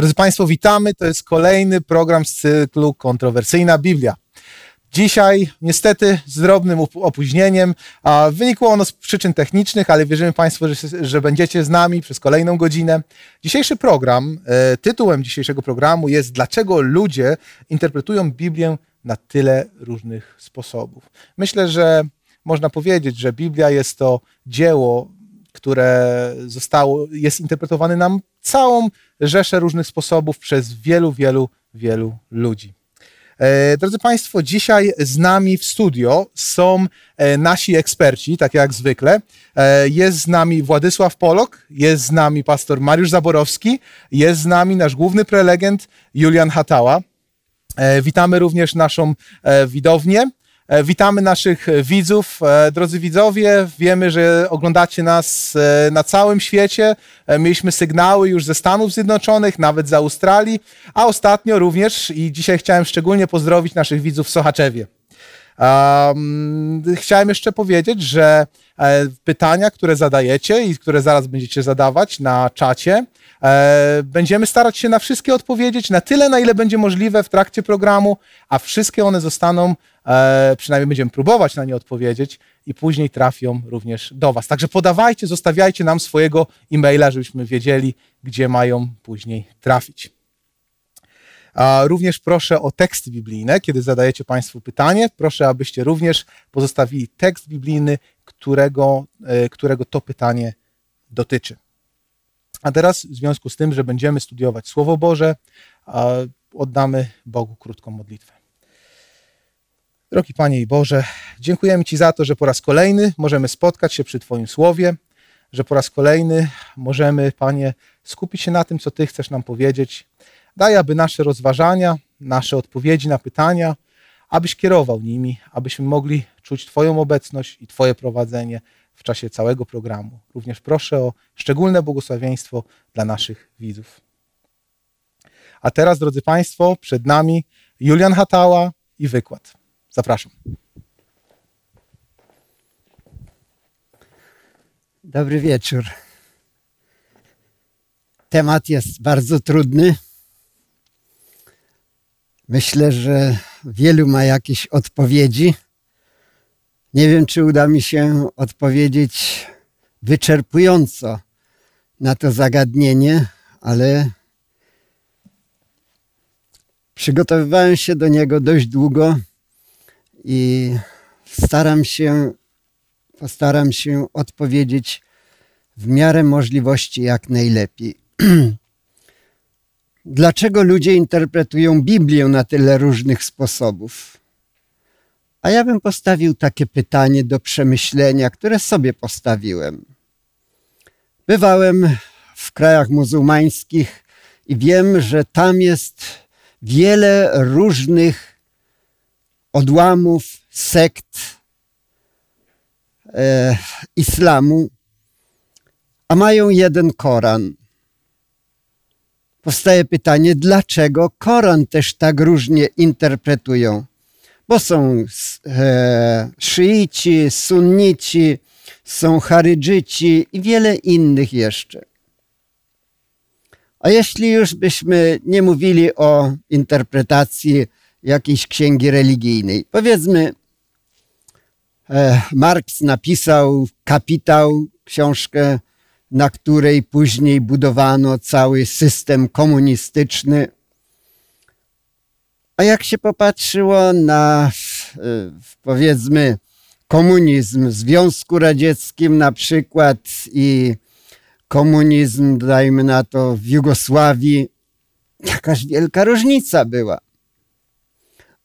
Drodzy Państwo, witamy. To jest kolejny program z cyklu Kontrowersyjna Biblia. Dzisiaj niestety z drobnym opóźnieniem. Wynikło ono z przyczyn technicznych, ale wierzymy Państwu, że będziecie z nami przez kolejną godzinę. Dzisiejszy program, tytułem dzisiejszego programu jest Dlaczego ludzie interpretują Biblię na tyle różnych sposobów. Myślę, że można powiedzieć, że Biblia jest to dzieło, które jest interpretowane nam całą rzeszę różnych sposobów przez wielu ludzi. Drodzy Państwo, dzisiaj z nami w studio są nasi eksperci, tak jak zwykle. Jest z nami Władysław Polok, jest z nami pastor Mariusz Zaborowski, jest z nami nasz główny prelegent Julian Hatała. Witamy również naszą widownię. Witamy naszych widzów. Drodzy widzowie, wiemy, że oglądacie nas na całym świecie. Mieliśmy sygnały już ze Stanów Zjednoczonych, nawet z Australii, a ostatnio również i dzisiaj chciałem szczególnie pozdrowić naszych widzów w Sochaczewie. Chciałem jeszcze powiedzieć, że pytania, które zadajecie i które zaraz będziecie zadawać na czacie, będziemy starać się na wszystkie odpowiedzieć, na tyle, na ile będzie możliwe w trakcie programu, a wszystkie one zostaną, przynajmniej będziemy próbować na nie odpowiedzieć i później trafią również do Was. Także podawajcie, zostawiajcie nam swojego e-maila, żebyśmy wiedzieli, gdzie mają później trafić. Również proszę o teksty biblijne, kiedy zadajecie Państwu pytanie. Proszę, abyście również pozostawili tekst biblijny, którego to pytanie dotyczy. A teraz w związku z tym, że będziemy studiować Słowo Boże, oddamy Bogu krótką modlitwę. Drogi Panie i Boże, dziękujemy Ci za to, że po raz kolejny możemy spotkać się przy Twoim Słowie, że po raz kolejny możemy, Panie, skupić się na tym, co Ty chcesz nam powiedzieć. Daj, aby nasze rozważania, nasze odpowiedzi na pytania, abyś kierował nimi, abyśmy mogli czuć Twoją obecność i Twoje prowadzenie w czasie całego programu. Również proszę o szczególne błogosławieństwo dla naszych widzów. A teraz, drodzy Państwo, przed nami Julian Hatała i wykład. Zapraszam. Dobry wieczór. Temat jest bardzo trudny. Myślę, że wielu ma jakieś odpowiedzi. Nie wiem, czy uda mi się odpowiedzieć wyczerpująco na to zagadnienie, ale przygotowywałem się do niego dość długo i postaram się odpowiedzieć w miarę możliwości jak najlepiej. Dlaczego ludzie interpretują Biblię na tyle różnych sposobów? A ja bym postawił takie pytanie do przemyślenia, które sobie postawiłem. Bywałem w krajach muzułmańskich i wiem, że tam jest wiele różnych odłamów, sekt islamu, a mają jeden Koran. Powstaje pytanie, dlaczego Koran też tak różnie interpretują? Bo są szyici, sunnici, są charydżyci i wiele innych jeszcze. A jeśli już byśmy nie mówili o interpretacji jakiejś księgi religijnej, powiedzmy, Marks napisał Kapitał, książkę, na której później budowano cały system komunistyczny. A jak się popatrzyło na, powiedzmy, komunizm w Związku Radzieckim na przykład i komunizm, dajmy na to, w Jugosławii, jakaś wielka różnica była.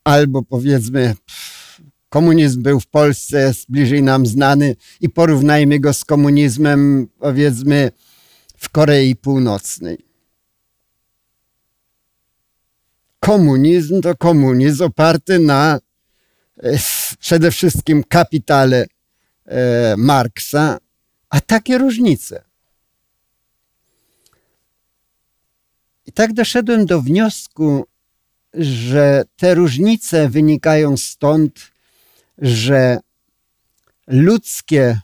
Albo powiedzmy, komunizm był w Polsce, jest bliżej nam znany i porównajmy go z komunizmem, powiedzmy, w Korei Północnej. Komunizm to komunizm oparty na przede wszystkim kapitale Marksa, a takie różnice. I tak doszedłem do wniosku, że te różnice wynikają stąd, że ludzkie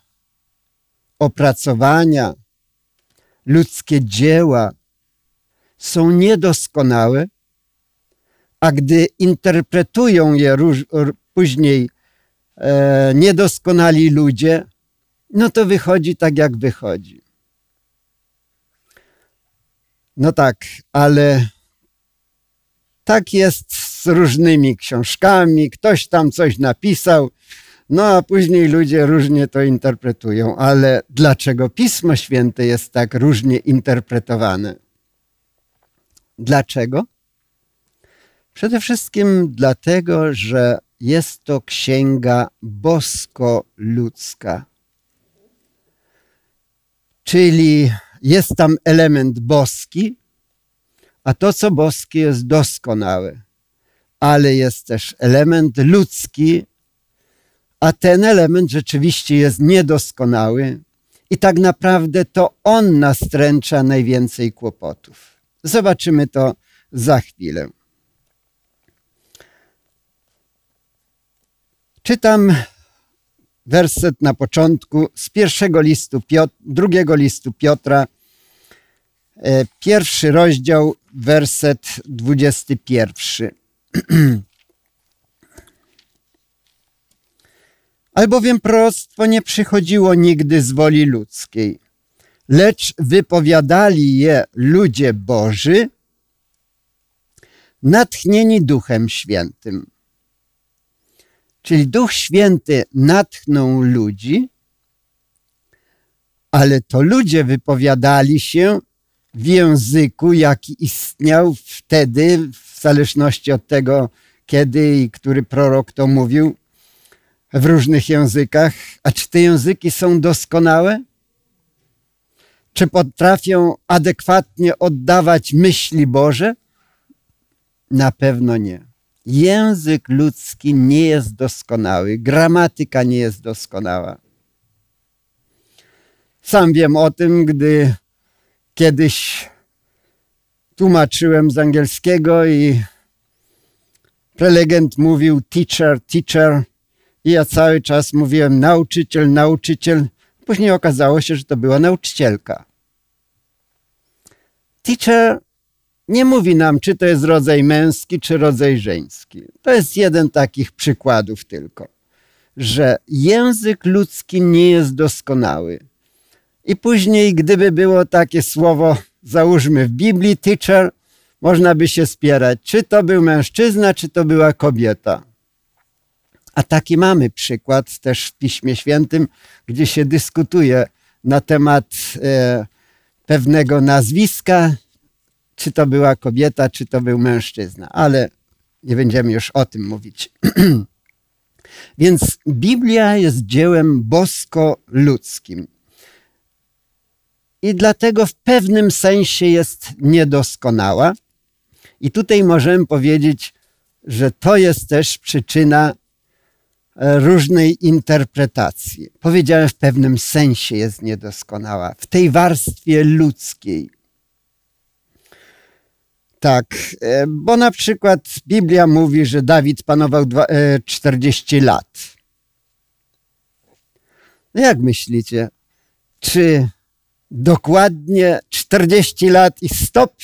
opracowania, ludzkie dzieła są niedoskonałe, a gdy interpretują je później niedoskonali ludzie, no to wychodzi tak, jak wychodzi. No tak, ale tak jest z różnymi książkami. Ktoś tam coś napisał, no a później ludzie różnie to interpretują. Ale dlaczego Pismo Święte jest tak różnie interpretowane? Dlaczego? Przede wszystkim dlatego, że jest to księga bosko-ludzka. Czyli jest tam element boski, a to, co boskie, jest doskonałe. Ale jest też element ludzki, a ten element rzeczywiście jest niedoskonały i tak naprawdę to on nastręcza najwięcej kłopotów. Zobaczymy to za chwilę. Czytam werset na początku z drugiego listu Piotra, pierwszy rozdział, werset 21. Albowiem proroctwo nie przychodziło nigdy z woli ludzkiej, lecz wypowiadali je ludzie Boży, natchnieni Duchem Świętym. Czyli Duch Święty natchnął ludzi, ale to ludzie wypowiadali się w języku, jaki istniał wtedy, w zależności od tego, kiedy i który prorok to mówił, w różnych językach. A czy te języki są doskonałe? Czy potrafią adekwatnie oddawać myśli Boże? Na pewno nie. Język ludzki nie jest doskonały, gramatyka nie jest doskonała. Sam wiem o tym, gdy kiedyś tłumaczyłem z angielskiego i prelegent mówił teacher, teacher i ja cały czas mówiłem nauczyciel, nauczyciel. Później okazało się, że to była nauczycielka. Teacher nie mówi nam, czy to jest rodzaj męski, czy rodzaj żeński. To jest jeden z takich przykładów tylko, że język ludzki nie jest doskonały. I później, gdyby było takie słowo, załóżmy w Biblii, teacher, można by się spierać, czy to był mężczyzna, czy to była kobieta. A taki mamy przykład też w Piśmie Świętym, gdzie się dyskutuje na temat pewnego nazwiska, czy to była kobieta, czy to był mężczyzna, ale nie będziemy już o tym mówić. Więc Biblia jest dziełem bosko-ludzkim i dlatego w pewnym sensie jest niedoskonała. I tutaj możemy powiedzieć, że to jest też przyczyna różnej interpretacji. Powiedziałem, w pewnym sensie jest niedoskonała, w tej warstwie ludzkiej. Tak, bo na przykład Biblia mówi, że Dawid panował 40 lat. No jak myślicie, czy dokładnie 40 lat i stop?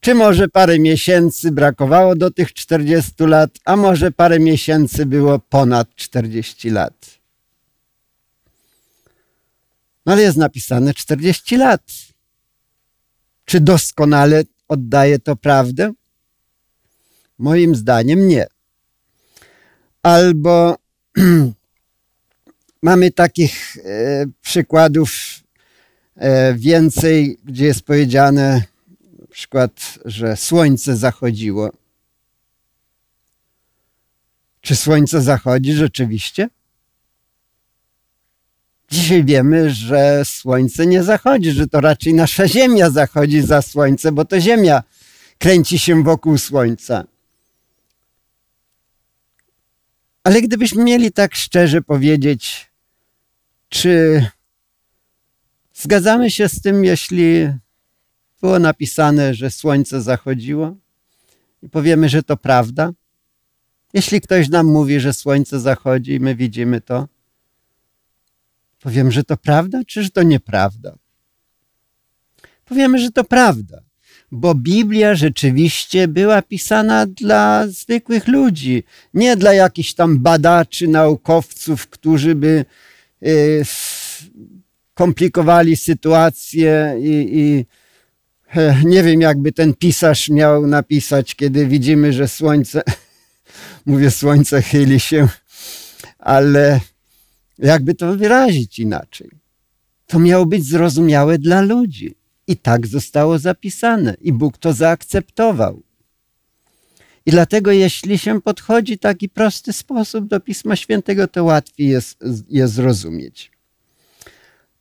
Czy może parę miesięcy brakowało do tych 40 lat, a może parę miesięcy było ponad 40 lat? No ale jest napisane 40 lat. Czy doskonale oddaje to prawdę? Moim zdaniem nie. Albo mamy takich przykładów więcej, gdzie jest powiedziane na przykład, że słońce zachodziło. Czy słońce zachodzi rzeczywiście? Dzisiaj wiemy, że słońce nie zachodzi, że to raczej nasza Ziemia zachodzi za słońce, bo to Ziemia kręci się wokół słońca. Ale gdybyśmy mieli tak szczerze powiedzieć, czy zgadzamy się z tym, jeśli było napisane, że słońce zachodziło i powiemy, że to prawda? Jeśli ktoś nam mówi, że słońce zachodzi i my widzimy to, powiem, że to prawda, czy że to nieprawda? Powiemy, że to prawda. bo Biblia rzeczywiście była pisana dla zwykłych ludzi, nie dla jakichś tam badaczy, naukowców, którzy by komplikowali sytuację i nie wiem, jakby ten pisarz miał napisać, kiedy widzimy, że słońce, mówię, słońce chyli się, ale jakby to wyrazić inaczej. To miało być zrozumiałe dla ludzi. I tak zostało zapisane. I Bóg to zaakceptował. I dlatego, jeśli się podchodzi w taki prosty sposób do Pisma Świętego, to łatwiej jest je zrozumieć.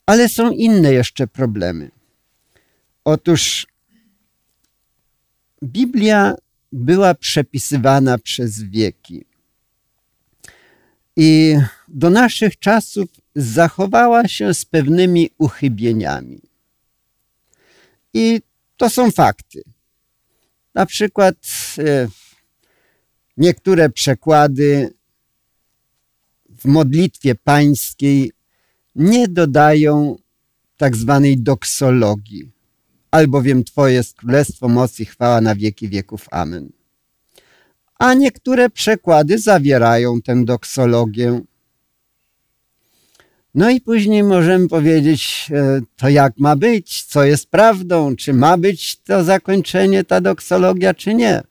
Ale są inne jeszcze problemy. Otóż Biblia była przepisywana przez wieki. I do naszych czasów zachowała się z pewnymi uchybieniami. I to są fakty. Na przykład niektóre przekłady w modlitwie pańskiej nie dodają tak zwanej doksologii. Albowiem Twoje jest królestwo, moc i chwała na wieki wieków. Amen. A niektóre przekłady zawierają tę doksologię. No i później możemy powiedzieć, to jak ma być, co jest prawdą, czy ma być to zakończenie, ta doksologia, czy nie.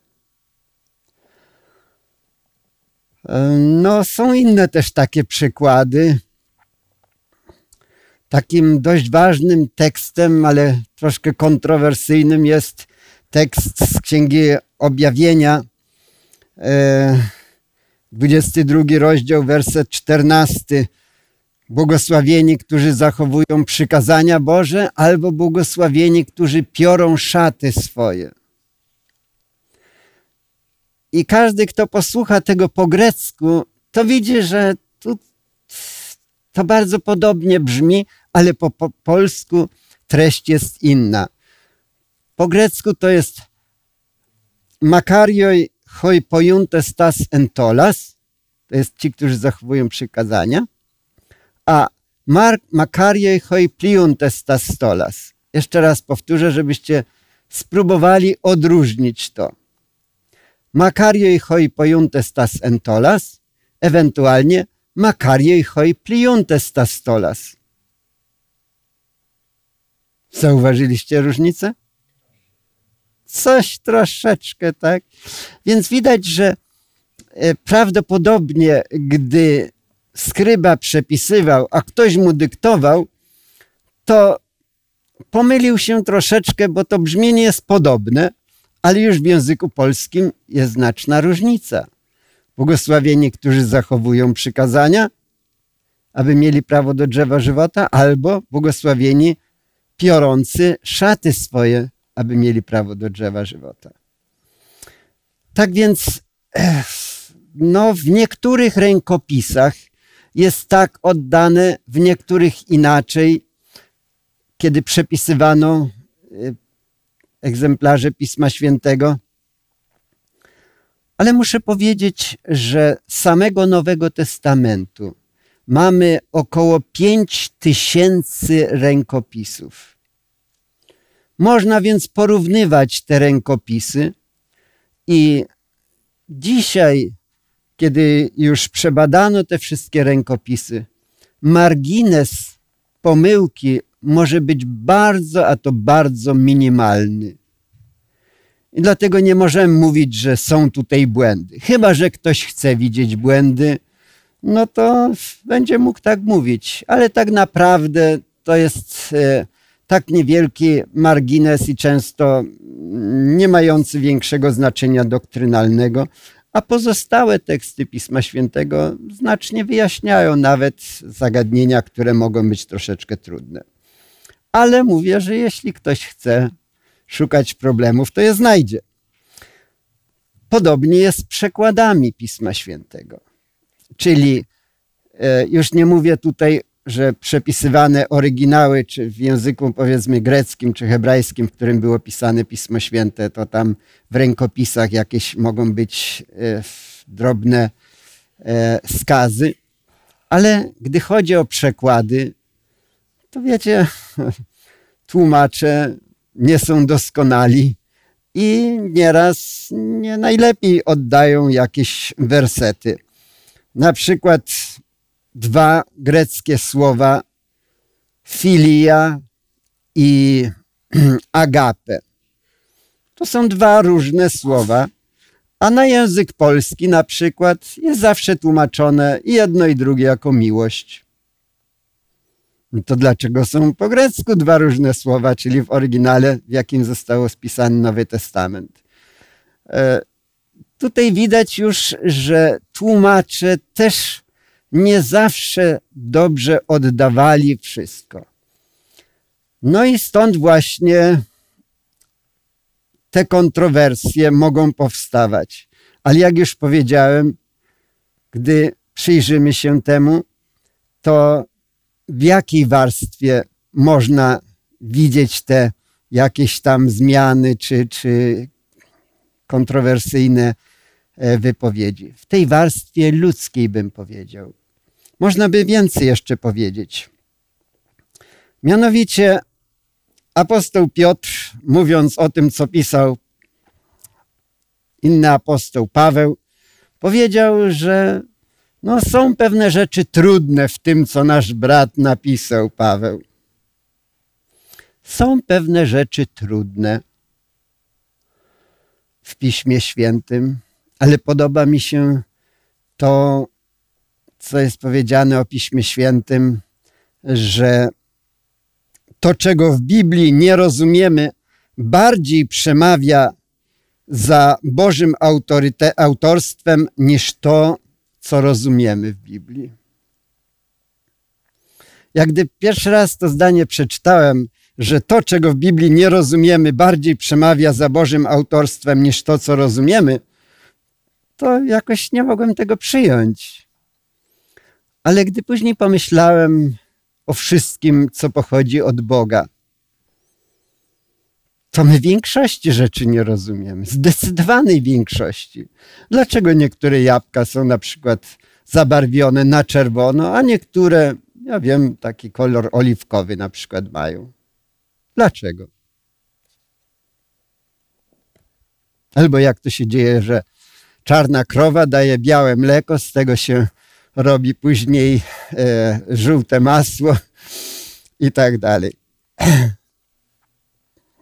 No są inne też takie przykłady. Takim dość ważnym tekstem, ale troszkę kontrowersyjnym jest tekst z Księgi Objawienia, 22 rozdział, werset 14. Błogosławieni, którzy zachowują przykazania Boże, albo błogosławieni, którzy piorą szaty swoje. I każdy, kto posłucha tego po grecku, to widzi, że tu to bardzo podobnie brzmi, ale po polsku treść jest inna. Po grecku to jest makarioi hoi poiuntes tas entolas, to jest ci, którzy zachowują przykazania, a makarioi hoi pliuntes tas stolas. Jeszcze raz powtórzę, żebyście spróbowali odróżnić to. Makarioi hoi poiuntes tas entolas, ewentualnie makarioi hoi pliuntes tas stolas. Zauważyliście różnicę? Coś troszeczkę, tak? Więc widać, że prawdopodobnie, gdy skryba przepisywał, a ktoś mu dyktował, to pomylił się troszeczkę, bo to brzmienie jest podobne, ale już w języku polskim jest znaczna różnica. Błogosławieni, którzy zachowują przykazania, aby mieli prawo do drzewa żywota, albo błogosławieni piorący szaty swoje, aby mieli prawo do drzewa żywota. Tak więc no, w niektórych rękopisach jest tak oddane, w niektórych inaczej. Kiedy przepisywano egzemplarze Pisma Świętego. Ale muszę powiedzieć, że samego Nowego Testamentu mamy około 5000 rękopisów. Można więc porównywać te rękopisy i dzisiaj, kiedy już przebadano te wszystkie rękopisy, margines pomyłki może być bardzo, a to bardzo minimalny. I dlatego nie możemy mówić, że są tutaj błędy. Chyba że ktoś chce widzieć błędy, no to będzie mógł tak mówić. Ale tak naprawdę to jest tak niewielki margines i często nie mający większego znaczenia doktrynalnego, a pozostałe teksty Pisma Świętego znacznie wyjaśniają nawet zagadnienia, które mogą być troszeczkę trudne. Ale mówię, że jeśli ktoś chce szukać problemów, to je znajdzie. Podobnie jest z przekładami Pisma Świętego. Czyli już nie mówię tutaj, że przepisywane oryginały, czy w języku powiedzmy greckim, czy hebrajskim, w którym było pisane Pismo Święte, to tam w rękopisach jakieś mogą być drobne skazy. Ale gdy chodzi o przekłady, to wiecie, tłumacze nie są doskonali i nieraz nie najlepiej oddają jakieś wersety. Na przykład dwa greckie słowa filia i agape. To są dwa różne słowa, a na język polski na przykład jest zawsze tłumaczone jedno i drugie jako miłość. To dlaczego są po grecku dwa różne słowa, czyli w oryginale, w jakim zostało spisany Nowy Testament? Tutaj widać już, że tłumacze też nie zawsze dobrze oddawali wszystko. No i stąd właśnie te kontrowersje mogą powstawać. Ale jak już powiedziałem, gdy przyjrzymy się temu, to w jakiej warstwie można widzieć te jakieś tam zmiany czy kontrowersyjne wypowiedzi? W tej warstwie ludzkiej, bym powiedział. Można by więcej jeszcze powiedzieć. Mianowicie apostoł Piotr, mówiąc o tym, co pisał inny apostoł Paweł, powiedział, że no, są pewne rzeczy trudne w tym, co nasz brat napisał, Paweł. Są pewne rzeczy trudne w Piśmie Świętym, ale podoba mi się to, co jest powiedziane o Piśmie Świętym, że to, czego w Biblii nie rozumiemy, bardziej przemawia za Bożym autorstwem niż to, co rozumiemy w Biblii. Jak gdy pierwszy raz to zdanie przeczytałem, że to, czego w Biblii nie rozumiemy, bardziej przemawia za Bożym autorstwem niż to, co rozumiemy, to jakoś nie mogłem tego przyjąć. Ale gdy później pomyślałem o wszystkim, co pochodzi od Boga, to my większości rzeczy nie rozumiemy, zdecydowanej większości. Dlaczego niektóre jabłka są na przykład zabarwione na czerwono, a niektóre, ja wiem, taki kolor oliwkowy na przykład mają? Dlaczego? Albo jak to się dzieje, że czarna krowa daje białe mleko, z tego się robi później żółte masło i tak dalej.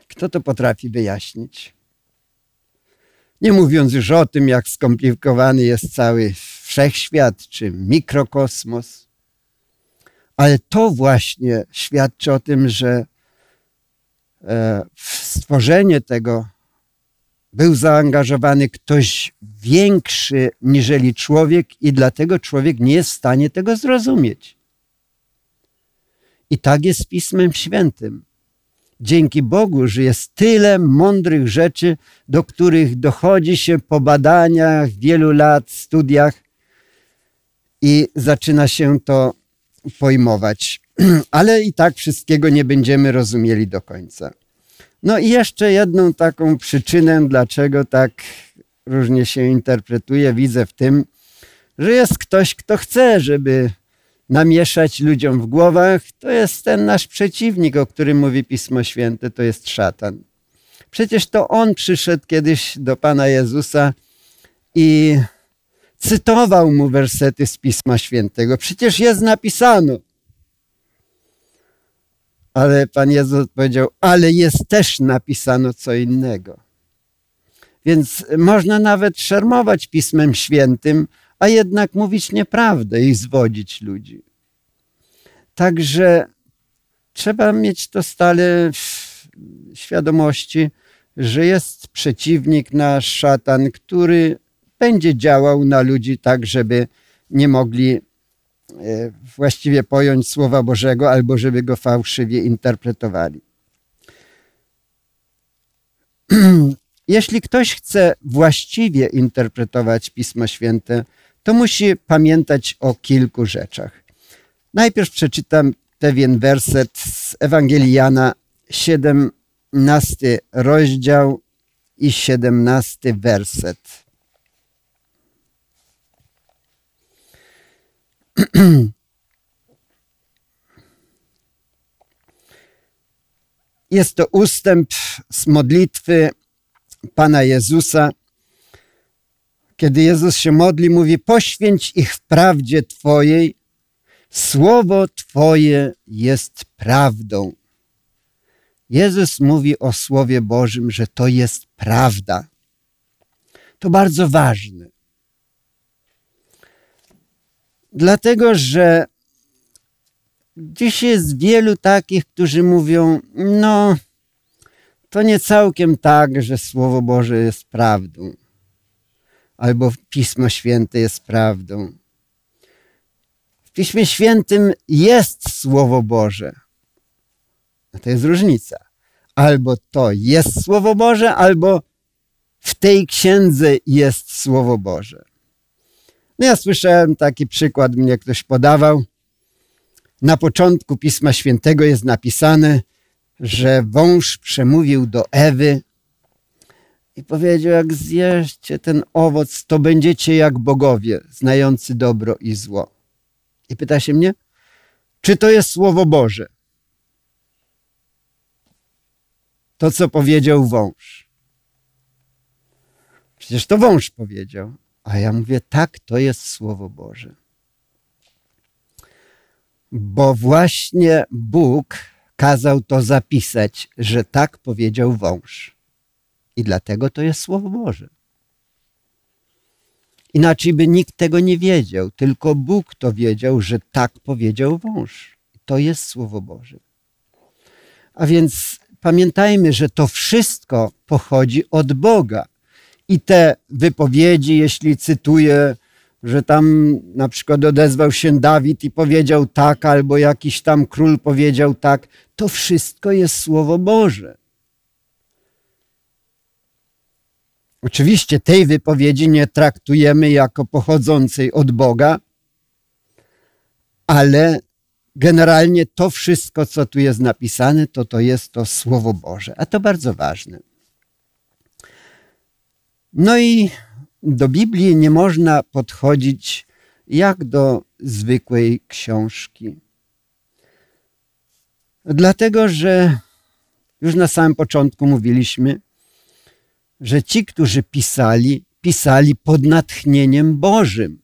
Kto to potrafi wyjaśnić? Nie mówiąc już o tym, jak skomplikowany jest cały wszechświat czy mikrokosmos. Ale to właśnie świadczy o tym, że w stworzenie tego był zaangażowany ktoś większy niżeli człowiek i dlatego człowiek nie jest w stanie tego zrozumieć. I tak jest z Pismem Świętym. Dzięki Bogu, że jest tyle mądrych rzeczy, do których dochodzi się po badaniach, wielu lat, studiach i zaczyna się to pojmować. Ale i tak wszystkiego nie będziemy rozumieli do końca. No i jeszcze jedną taką przyczynę, dlaczego tak różnie się interpretuje, widzę w tym, że jest ktoś, kto chce, żeby namieszać ludziom w głowach. To jest ten nasz przeciwnik, o którym mówi Pismo Święte, to jest szatan. Przecież to on przyszedł kiedyś do Pana Jezusa i cytował mu wersety z Pisma Świętego. Przecież jest napisano. Ale Pan Jezus odpowiedział, ale jest też napisano co innego. Więc można nawet szermować Pismem Świętym, a jednak mówić nieprawdę i zwodzić ludzi. Także trzeba mieć to stale w świadomości, że jest przeciwnik nasz, szatan, który będzie działał na ludzi tak, żeby nie mogli właściwie pojąć Słowa Bożego albo żeby go fałszywie interpretowali. Jeśli ktoś chce właściwie interpretować Pismo Święte, to musi pamiętać o kilku rzeczach. Najpierw przeczytam pewien werset z Ewangelii Jana, 17 rozdział i 17 werset. Jest to ustęp z modlitwy Pana Jezusa, kiedy Jezus się modli, mówi: poświęć ich w prawdzie Twojej, słowo Twoje jest prawdą. Jezus mówi o Słowie Bożym, że to jest prawda. To bardzo ważne. Dlatego, że dziś jest wielu takich, którzy mówią: no, to nie całkiem tak, że Słowo Boże jest prawdą. Albo Pismo Święte jest prawdą. W Piśmie Świętym jest Słowo Boże. A to jest różnica. Albo to jest Słowo Boże, albo w tej księdze jest Słowo Boże. No ja słyszałem taki przykład, mnie ktoś podawał. Na początku Pisma Świętego jest napisane, że wąż przemówił do Ewy i powiedział: jak zjeszcie ten owoc, to będziecie jak bogowie, znający dobro i zło. I pyta się mnie, czy to jest Słowo Boże? To, co powiedział wąż. Przecież to wąż powiedział. A ja mówię: tak, to jest Słowo Boże. Bo właśnie Bóg kazał to zapisać, że tak powiedział wąż. I dlatego to jest Słowo Boże. Inaczej by nikt tego nie wiedział, tylko Bóg to wiedział, że tak powiedział wąż. To jest Słowo Boże. A więc pamiętajmy, że to wszystko pochodzi od Boga. I te wypowiedzi, jeśli cytuję, że tam na przykład odezwał się Dawid i powiedział tak, albo jakiś tam król powiedział tak, to wszystko jest Słowo Boże. Oczywiście tej wypowiedzi nie traktujemy jako pochodzącej od Boga, ale generalnie to wszystko, co tu jest napisane, to jest to Słowo Boże, a to bardzo ważne. No i do Biblii nie można podchodzić jak do zwykłej książki. Dlatego, że już na samym początku mówiliśmy, że ci, którzy pisali, pisali pod natchnieniem Bożym.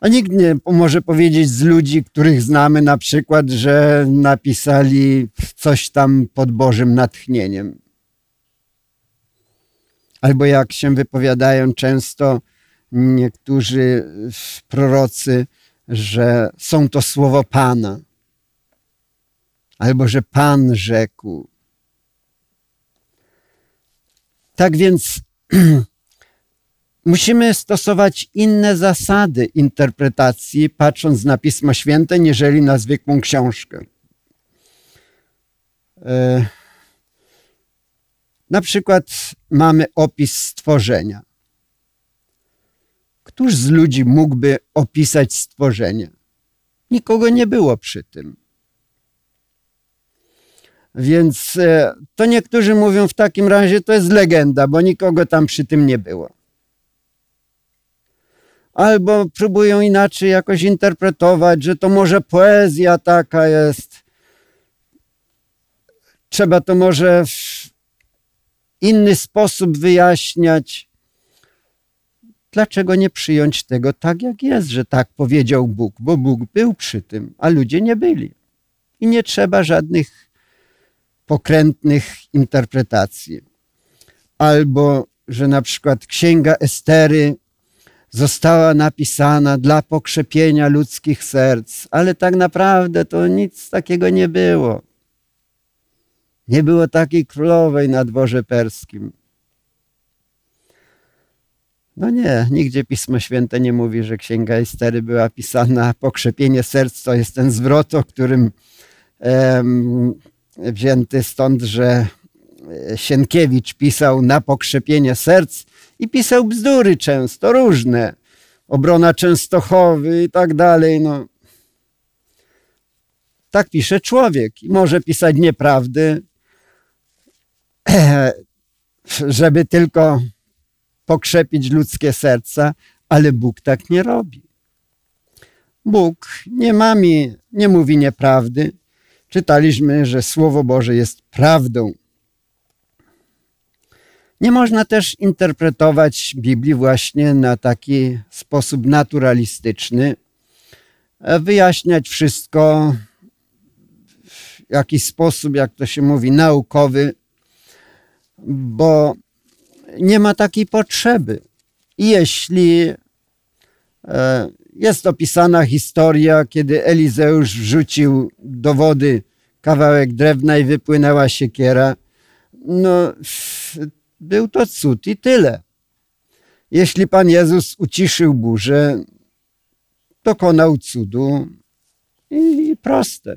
A nikt nie może powiedzieć z ludzi, których znamy na przykład, że napisali coś tam pod Bożym natchnieniem. Albo jak się wypowiadają często niektórzy prorocy, że są to słowo Pana. Albo że Pan rzekł. Tak więc musimy stosować inne zasady interpretacji, patrząc na Pismo Święte, niżeli na zwykłą książkę. Na przykład mamy opis stworzenia. Któż z ludzi mógłby opisać stworzenie? Nikogo nie było przy tym. Więc to niektórzy mówią, w takim razie to jest legenda, bo nikogo tam przy tym nie było. Albo próbują inaczej jakoś interpretować, że to może poezja taka jest. Trzeba to może w inny sposób wyjaśniać. Dlaczego nie przyjąć tego tak, jak jest, że tak powiedział Bóg? Bo Bóg był przy tym, a ludzie nie byli. I nie trzeba żadnych pokrętnych interpretacji. Albo, że na przykład Księga Estery została napisana dla pokrzepienia ludzkich serc, ale tak naprawdę to nic takiego nie było. Nie było takiej królowej na dworze perskim. No nie, nigdzie Pismo Święte nie mówi, że Księga Estery była pisana, pokrzepienie serc to jest ten zwrot, o którym wzięty stąd, że Sienkiewicz pisał na pokrzepienie serc i pisał bzdury często, różne. Obrona Częstochowy i tak dalej. No. Tak pisze człowiek i może pisać nieprawdy, żeby tylko pokrzepić ludzkie serca, ale Bóg tak nie robi. Bóg nie mówi nieprawdy. Czytaliśmy, że Słowo Boże jest prawdą. Nie można też interpretować Biblii właśnie na taki sposób naturalistyczny, wyjaśniać wszystko w jakiś sposób, jak to się mówi, naukowy, bo nie ma takiej potrzeby. I jeśli jest opisana historia, kiedy Elizeusz wrzucił do wody kawałek drewna i wypłynęła siekiera, no był to cud i tyle. Jeśli Pan Jezus uciszył burzę, dokonał cudu i proste.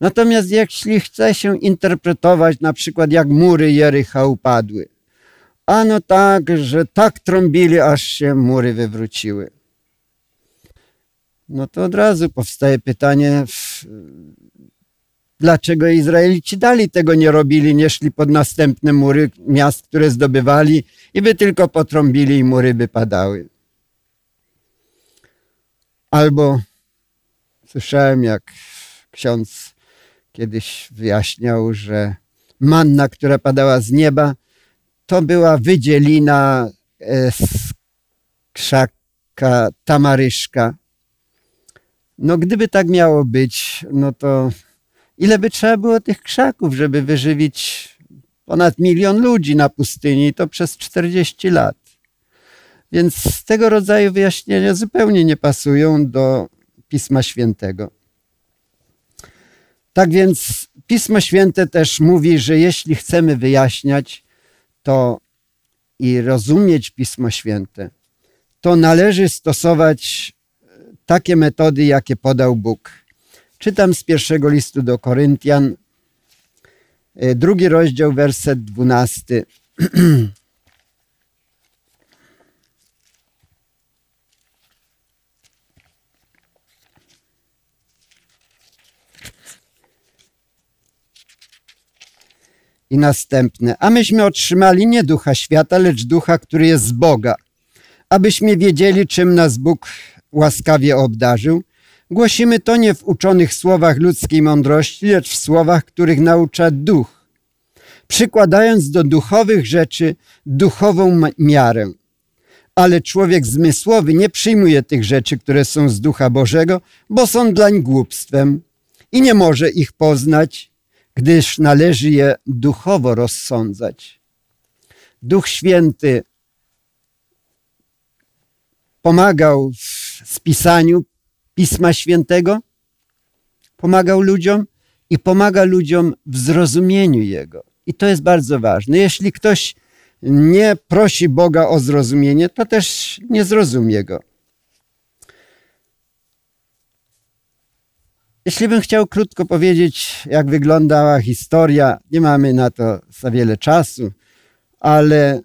Natomiast jeśli chce się interpretować na przykład jak mury Jerycha upadły, ano tak, że tak trąbili, aż się mury wywróciły. No to od razu powstaje pytanie, dlaczego Izraelici dalej tego nie robili, nie szli pod następne mury miast, które zdobywali i by tylko potrąbili i mury by padały. Albo słyszałem, jak ksiądz kiedyś wyjaśniał, że manna, która padała z nieba, to była wydzielina z krzaka tamaryszka. No gdyby tak miało być, no to ile by trzeba było tych krzaków, żeby wyżywić ponad 1 milion ludzi na pustyni, to przez 40 lat. Więc tego rodzaju wyjaśnienia zupełnie nie pasują do Pisma Świętego. Tak więc Pismo Święte też mówi, że jeśli chcemy wyjaśniać to i rozumieć Pismo Święte, to należy stosować takie metody, jakie podał Bóg. Czytam z pierwszego listu do Koryntian, 2 rozdział, werset 12. I następne. A myśmy otrzymali nie ducha świata, lecz ducha, który jest z Boga, abyśmy wiedzieli, czym nas Bóg łaskawie obdarzył. Głosimy to nie w uczonych słowach ludzkiej mądrości, lecz w słowach, których naucza duch, przykładając do duchowych rzeczy duchową miarę. Ale człowiek zmysłowy nie przyjmuje tych rzeczy, które są z Ducha Bożego, bo są dlań głupstwem i nie może ich poznać, gdyż należy je duchowo rozsądzać. Duch Święty pomagał w spisaniu Pisma Świętego, pomagał ludziom i pomaga ludziom w zrozumieniu jego. I to jest bardzo ważne. Jeśli ktoś nie prosi Boga o zrozumienie, to też nie zrozumie go. Jeśli bym chciał krótko powiedzieć, jak wyglądała historia, nie mamy na to za wiele czasu, ale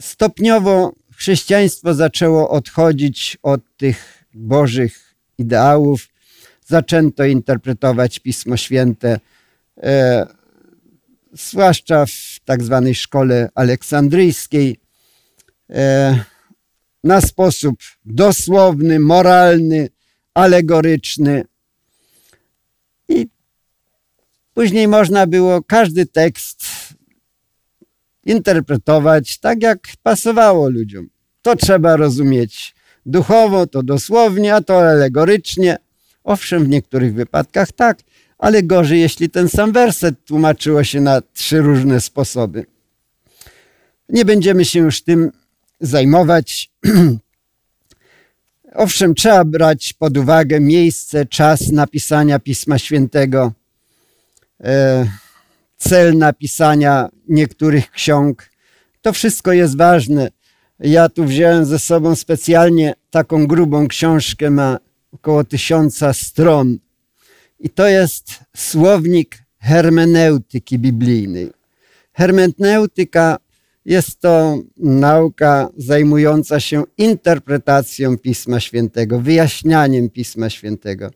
stopniowo chrześcijaństwo zaczęło odchodzić od tych bożych ideałów. Zaczęto interpretować Pismo Święte, zwłaszcza w tak zwanej szkole aleksandryjskiej, na sposób dosłowny, moralny, alegoryczny. I później można było każdy tekst interpretować tak, jak pasowało ludziom. To trzeba rozumieć duchowo, to dosłownie, a to alegorycznie. Owszem, w niektórych wypadkach tak, ale gorzej, jeśli ten sam werset tłumaczyło się na 3 różne sposoby. Nie będziemy się już tym zajmować. Owszem, trzeba brać pod uwagę miejsce, czas napisania Pisma Świętego, cel napisania niektórych ksiąg. To wszystko jest ważne. Ja tu wziąłem ze sobą specjalnie taką grubą książkę, ma około 1000 stron. I to jest słownik hermeneutyki biblijnej. Hermeneutyka jest to nauka zajmująca się interpretacją Pisma Świętego, wyjaśnianiem Pisma Świętego.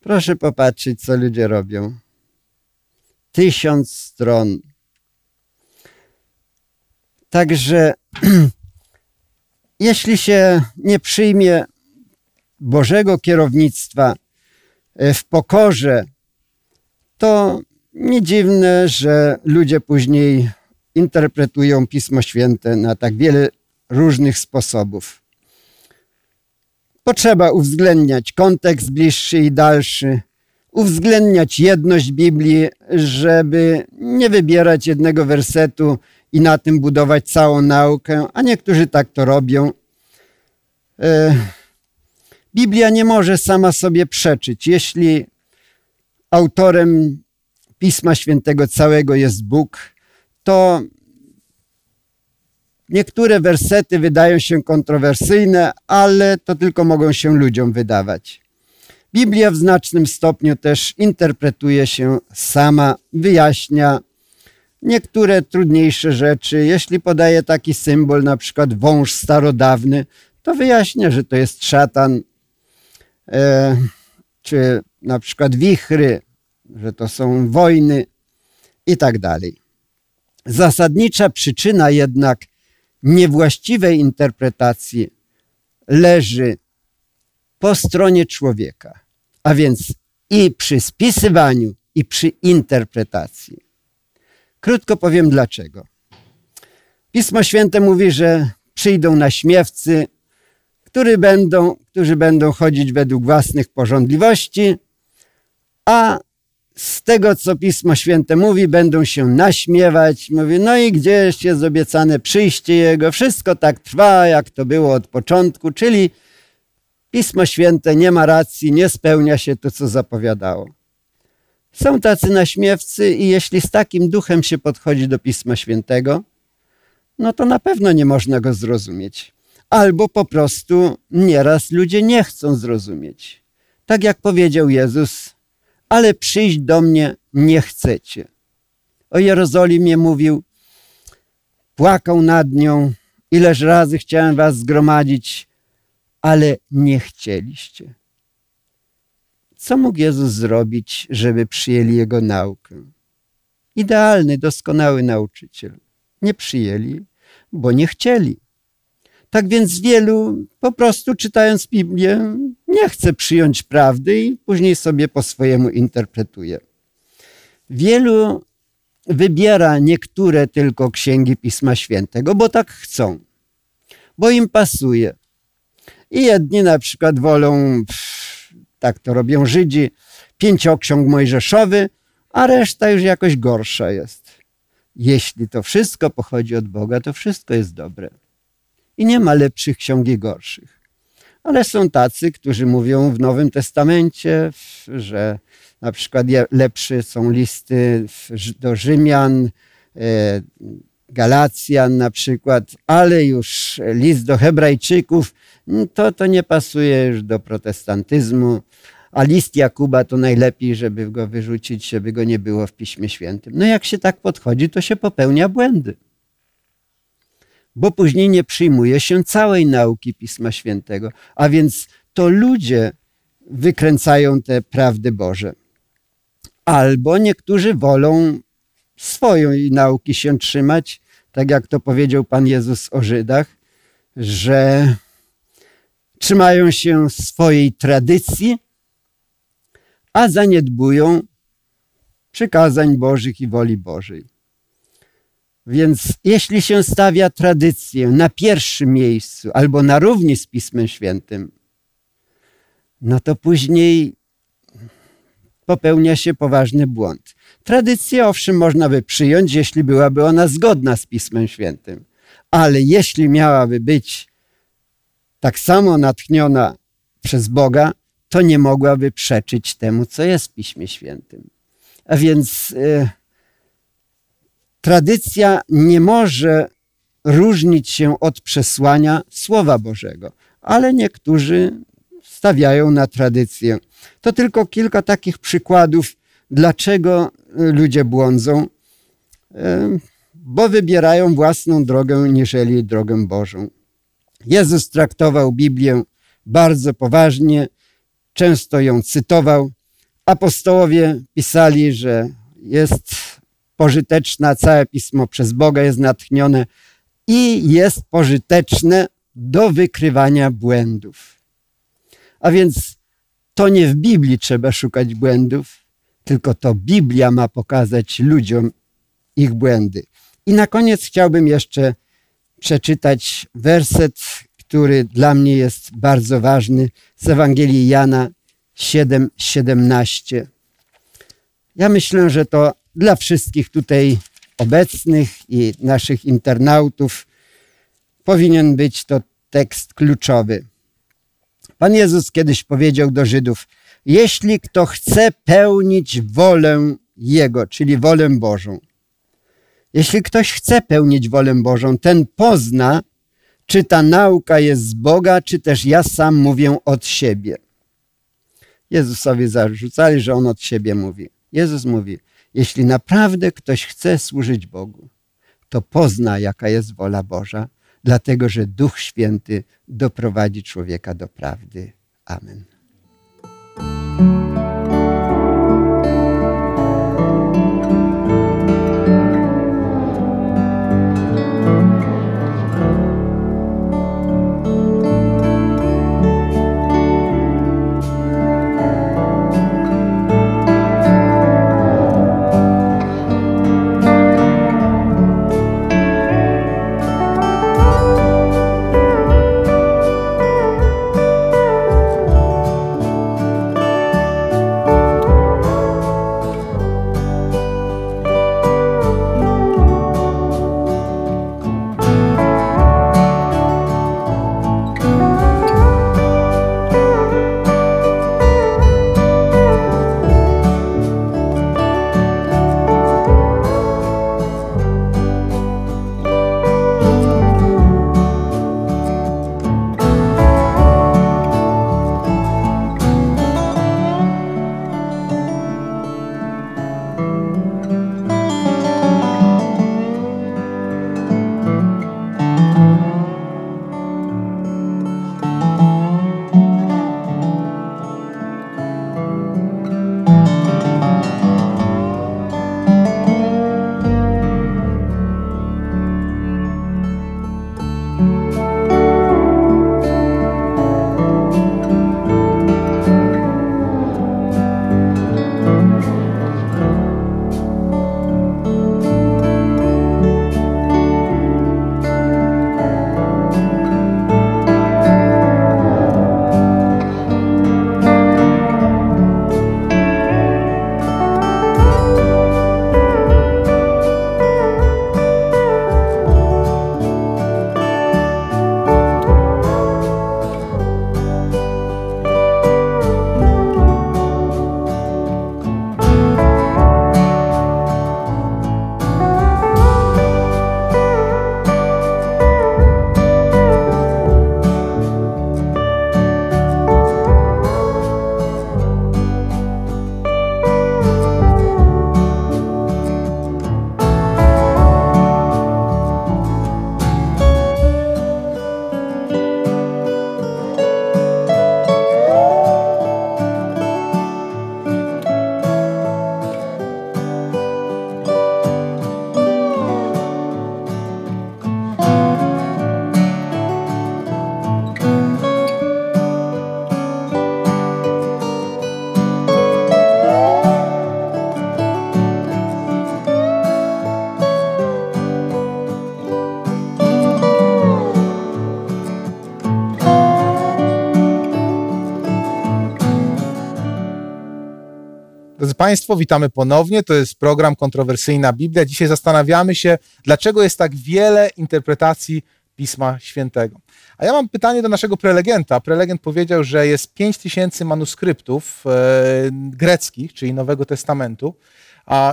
Proszę popatrzeć, co ludzie robią. 1000 stron. Także jeśli się nie przyjmie Bożego kierownictwa w pokorze, to Nie dziwne, że ludzie później interpretują Pismo Święte na tak wiele różnych sposobów. Potrzeba uwzględniać kontekst bliższy i dalszy, uwzględniać jedność Biblii, żeby nie wybierać jednego wersetu i na tym budować całą naukę, a niektórzy tak to robią. Biblia nie może sama sobie przeczyć. Jeśli autorem Pisma Świętego całego jest Bóg, to niektóre wersety wydają się kontrowersyjne, ale to tylko mogą się ludziom wydawać. Biblia w znacznym stopniu też interpretuje się sama, wyjaśnia niektóre trudniejsze rzeczy. Jeśli podaje taki symbol, na przykład wąż starodawny, to wyjaśnia, że to jest szatan, czy na przykład wichry, że to są wojny i tak dalej. Zasadnicza przyczyna jednak niewłaściwej interpretacji leży po stronie człowieka, a więc i przy spisywaniu, i przy interpretacji. Krótko powiem dlaczego. Pismo Święte mówi, że przyjdą naśmiewcy, którzy będą chodzić według własnych porządliwości, a z tego, co Pismo Święte mówi, będą się naśmiewać. Mówi, no i gdzieś jest obiecane przyjście Jego, wszystko tak trwa, jak to było od początku, czyli Pismo Święte nie ma racji, nie spełnia się to, co zapowiadało. Są tacy naśmiewcy i jeśli z takim duchem się podchodzi do Pisma Świętego, no to na pewno nie można go zrozumieć. Albo po prostu nieraz ludzie nie chcą zrozumieć. Tak jak powiedział Jezus, ale przyjść do mnie nie chcecie. O Jerozolimie mówił, płakał nad nią, ileż razy chciałem was zgromadzić, ale nie chcieliście. Co mógł Jezus zrobić, żeby przyjęli Jego naukę? Idealny, doskonały nauczyciel. Nie przyjęli, bo nie chcieli. Tak więc wielu po prostu czytając Biblię nie chce przyjąć prawdy i później sobie po swojemu interpretuje. Wielu wybiera niektóre tylko księgi Pisma Świętego, bo tak chcą, bo im pasuje. I jedni na przykład wolą, tak to robią Żydzi, pięcioksiąg mojżeszowy, a reszta już jakoś gorsza jest. Jeśli to wszystko pochodzi od Boga, to wszystko jest dobre. I nie ma lepszych ksiąg i gorszych. Ale są tacy, którzy mówią w Nowym Testamencie, że na przykład lepsze są listy do Rzymian, Galacjan na przykład, ale już list do Hebrajczyków, to nie pasuje już do protestantyzmu, a list Jakuba to najlepiej, żeby go wyrzucić, żeby go nie było w Piśmie Świętym. No jak się tak podchodzi, to się popełnia błędy. Bo później nie przyjmuje się całej nauki Pisma Świętego, a więc to ludzie wykręcają te prawdy Boże. Albo niektórzy wolą swojej nauki się trzymać, tak jak to powiedział Pan Jezus o Żydach, że trzymają się swojej tradycji, a zaniedbują przykazań Bożych i woli Bożej. Więc jeśli się stawia tradycję na pierwszym miejscu albo na równi z Pismem Świętym, no to później popełnia się poważny błąd. Tradycję owszem można by przyjąć, jeśli byłaby ona zgodna z Pismem Świętym, ale jeśli miałaby być tak samo natchniona przez Boga, to nie mogłaby przeczyć temu, co jest w Piśmie Świętym. A więc tradycja nie może różnić się od przesłania Słowa Bożego, ale niektórzy stawiają na tradycję. To tylko kilka takich przykładów, dlaczego ludzie błądzą, bo wybierają własną drogę, niżeli drogę Bożą. Jezus traktował Biblię bardzo poważnie, często ją cytował. Apostołowie pisali, że jest pożyteczna, całe Pismo przez Boga jest natchnione i jest pożyteczne do wykrywania błędów. A więc to nie w Biblii trzeba szukać błędów, tylko to Biblia ma pokazać ludziom ich błędy. I na koniec chciałbym jeszcze przeczytać werset, który dla mnie jest bardzo ważny, z Ewangelii Jana 7:17. Ja myślę, że to dla wszystkich tutaj obecnych i naszych internautów powinien być to tekst kluczowy. Pan Jezus kiedyś powiedział do Żydów: jeśli kto chce pełnić wolę Jego, czyli wolę Bożą, jeśli ktoś chce pełnić wolę Bożą, ten pozna, czy ta nauka jest z Boga, czy też ja sam mówię od siebie. Jezusowi zarzucali, że on od siebie mówi. Jezus mówi: jeśli naprawdę ktoś chce służyć Bogu, to pozna, jaka jest wola Boża, dlatego że Duch Święty doprowadzi człowieka do prawdy. Amen. Państwo, witamy ponownie. To jest program Kontrowersyjna Biblia. Dzisiaj zastanawiamy się, dlaczego jest tak wiele interpretacji Pisma Świętego. A ja mam pytanie do naszego prelegenta. Prelegent powiedział, że jest 5000 manuskryptów greckich, czyli Nowego Testamentu.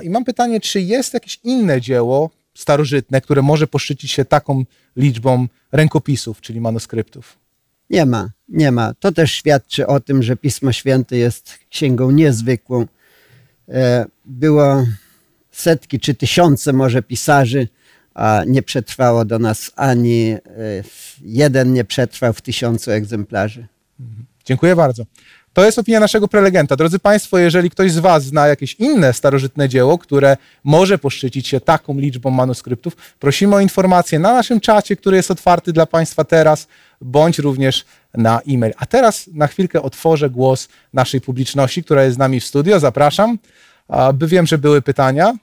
I mam pytanie, czy jest jakieś inne dzieło starożytne, które może poszczycić się taką liczbą rękopisów, czyli manuskryptów? Nie ma, nie ma. To też świadczy o tym, że Pismo Święte jest księgą niezwykłą. Było setki czy tysiące może pisarzy, a nie przetrwało do nas ani jeden nie przetrwał w 1000 egzemplarzy. Dziękuję bardzo. To jest opinia naszego prelegenta. Drodzy Państwo, jeżeli ktoś z Was zna jakieś inne starożytne dzieło, które może poszczycić się taką liczbą manuskryptów, prosimy o informację na naszym czacie, który jest otwarty dla Państwa teraz, bądź również na e-mail. A teraz na chwilkę otworzę głos naszej publiczności, która jest z nami w studio. Zapraszam. Wiem, że były pytania.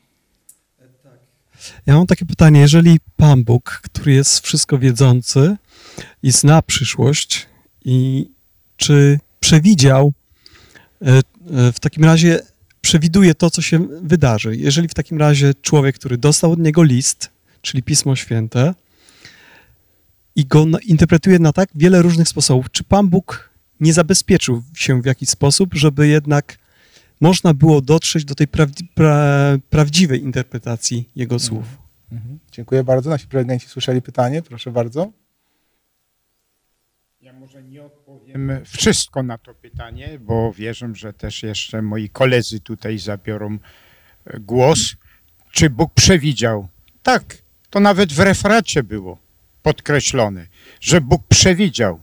Ja mam takie pytanie. Jeżeli Pan Bóg, który jest wszystko wiedzący i zna przyszłość, i czy przewidział, w takim razie przewiduje to, co się wydarzy. Jeżeli w takim razie człowiek, który dostał od niego list, czyli Pismo Święte, i go interpretuje na tak wiele różnych sposobów, czy Pan Bóg nie zabezpieczył się w jakiś sposób, żeby jednak można było dotrzeć do tej prawdziwej interpretacji jego słów? Dziękuję bardzo. Nasi prelegenci słyszeli pytanie. Proszę bardzo. Ja może nie odpowiem wszystko na to pytanie, bo wierzę, że też jeszcze moi koledzy tutaj zabiorą głos. Czy Bóg przewidział? Tak, to nawet w referacie było podkreślone, że Bóg przewidział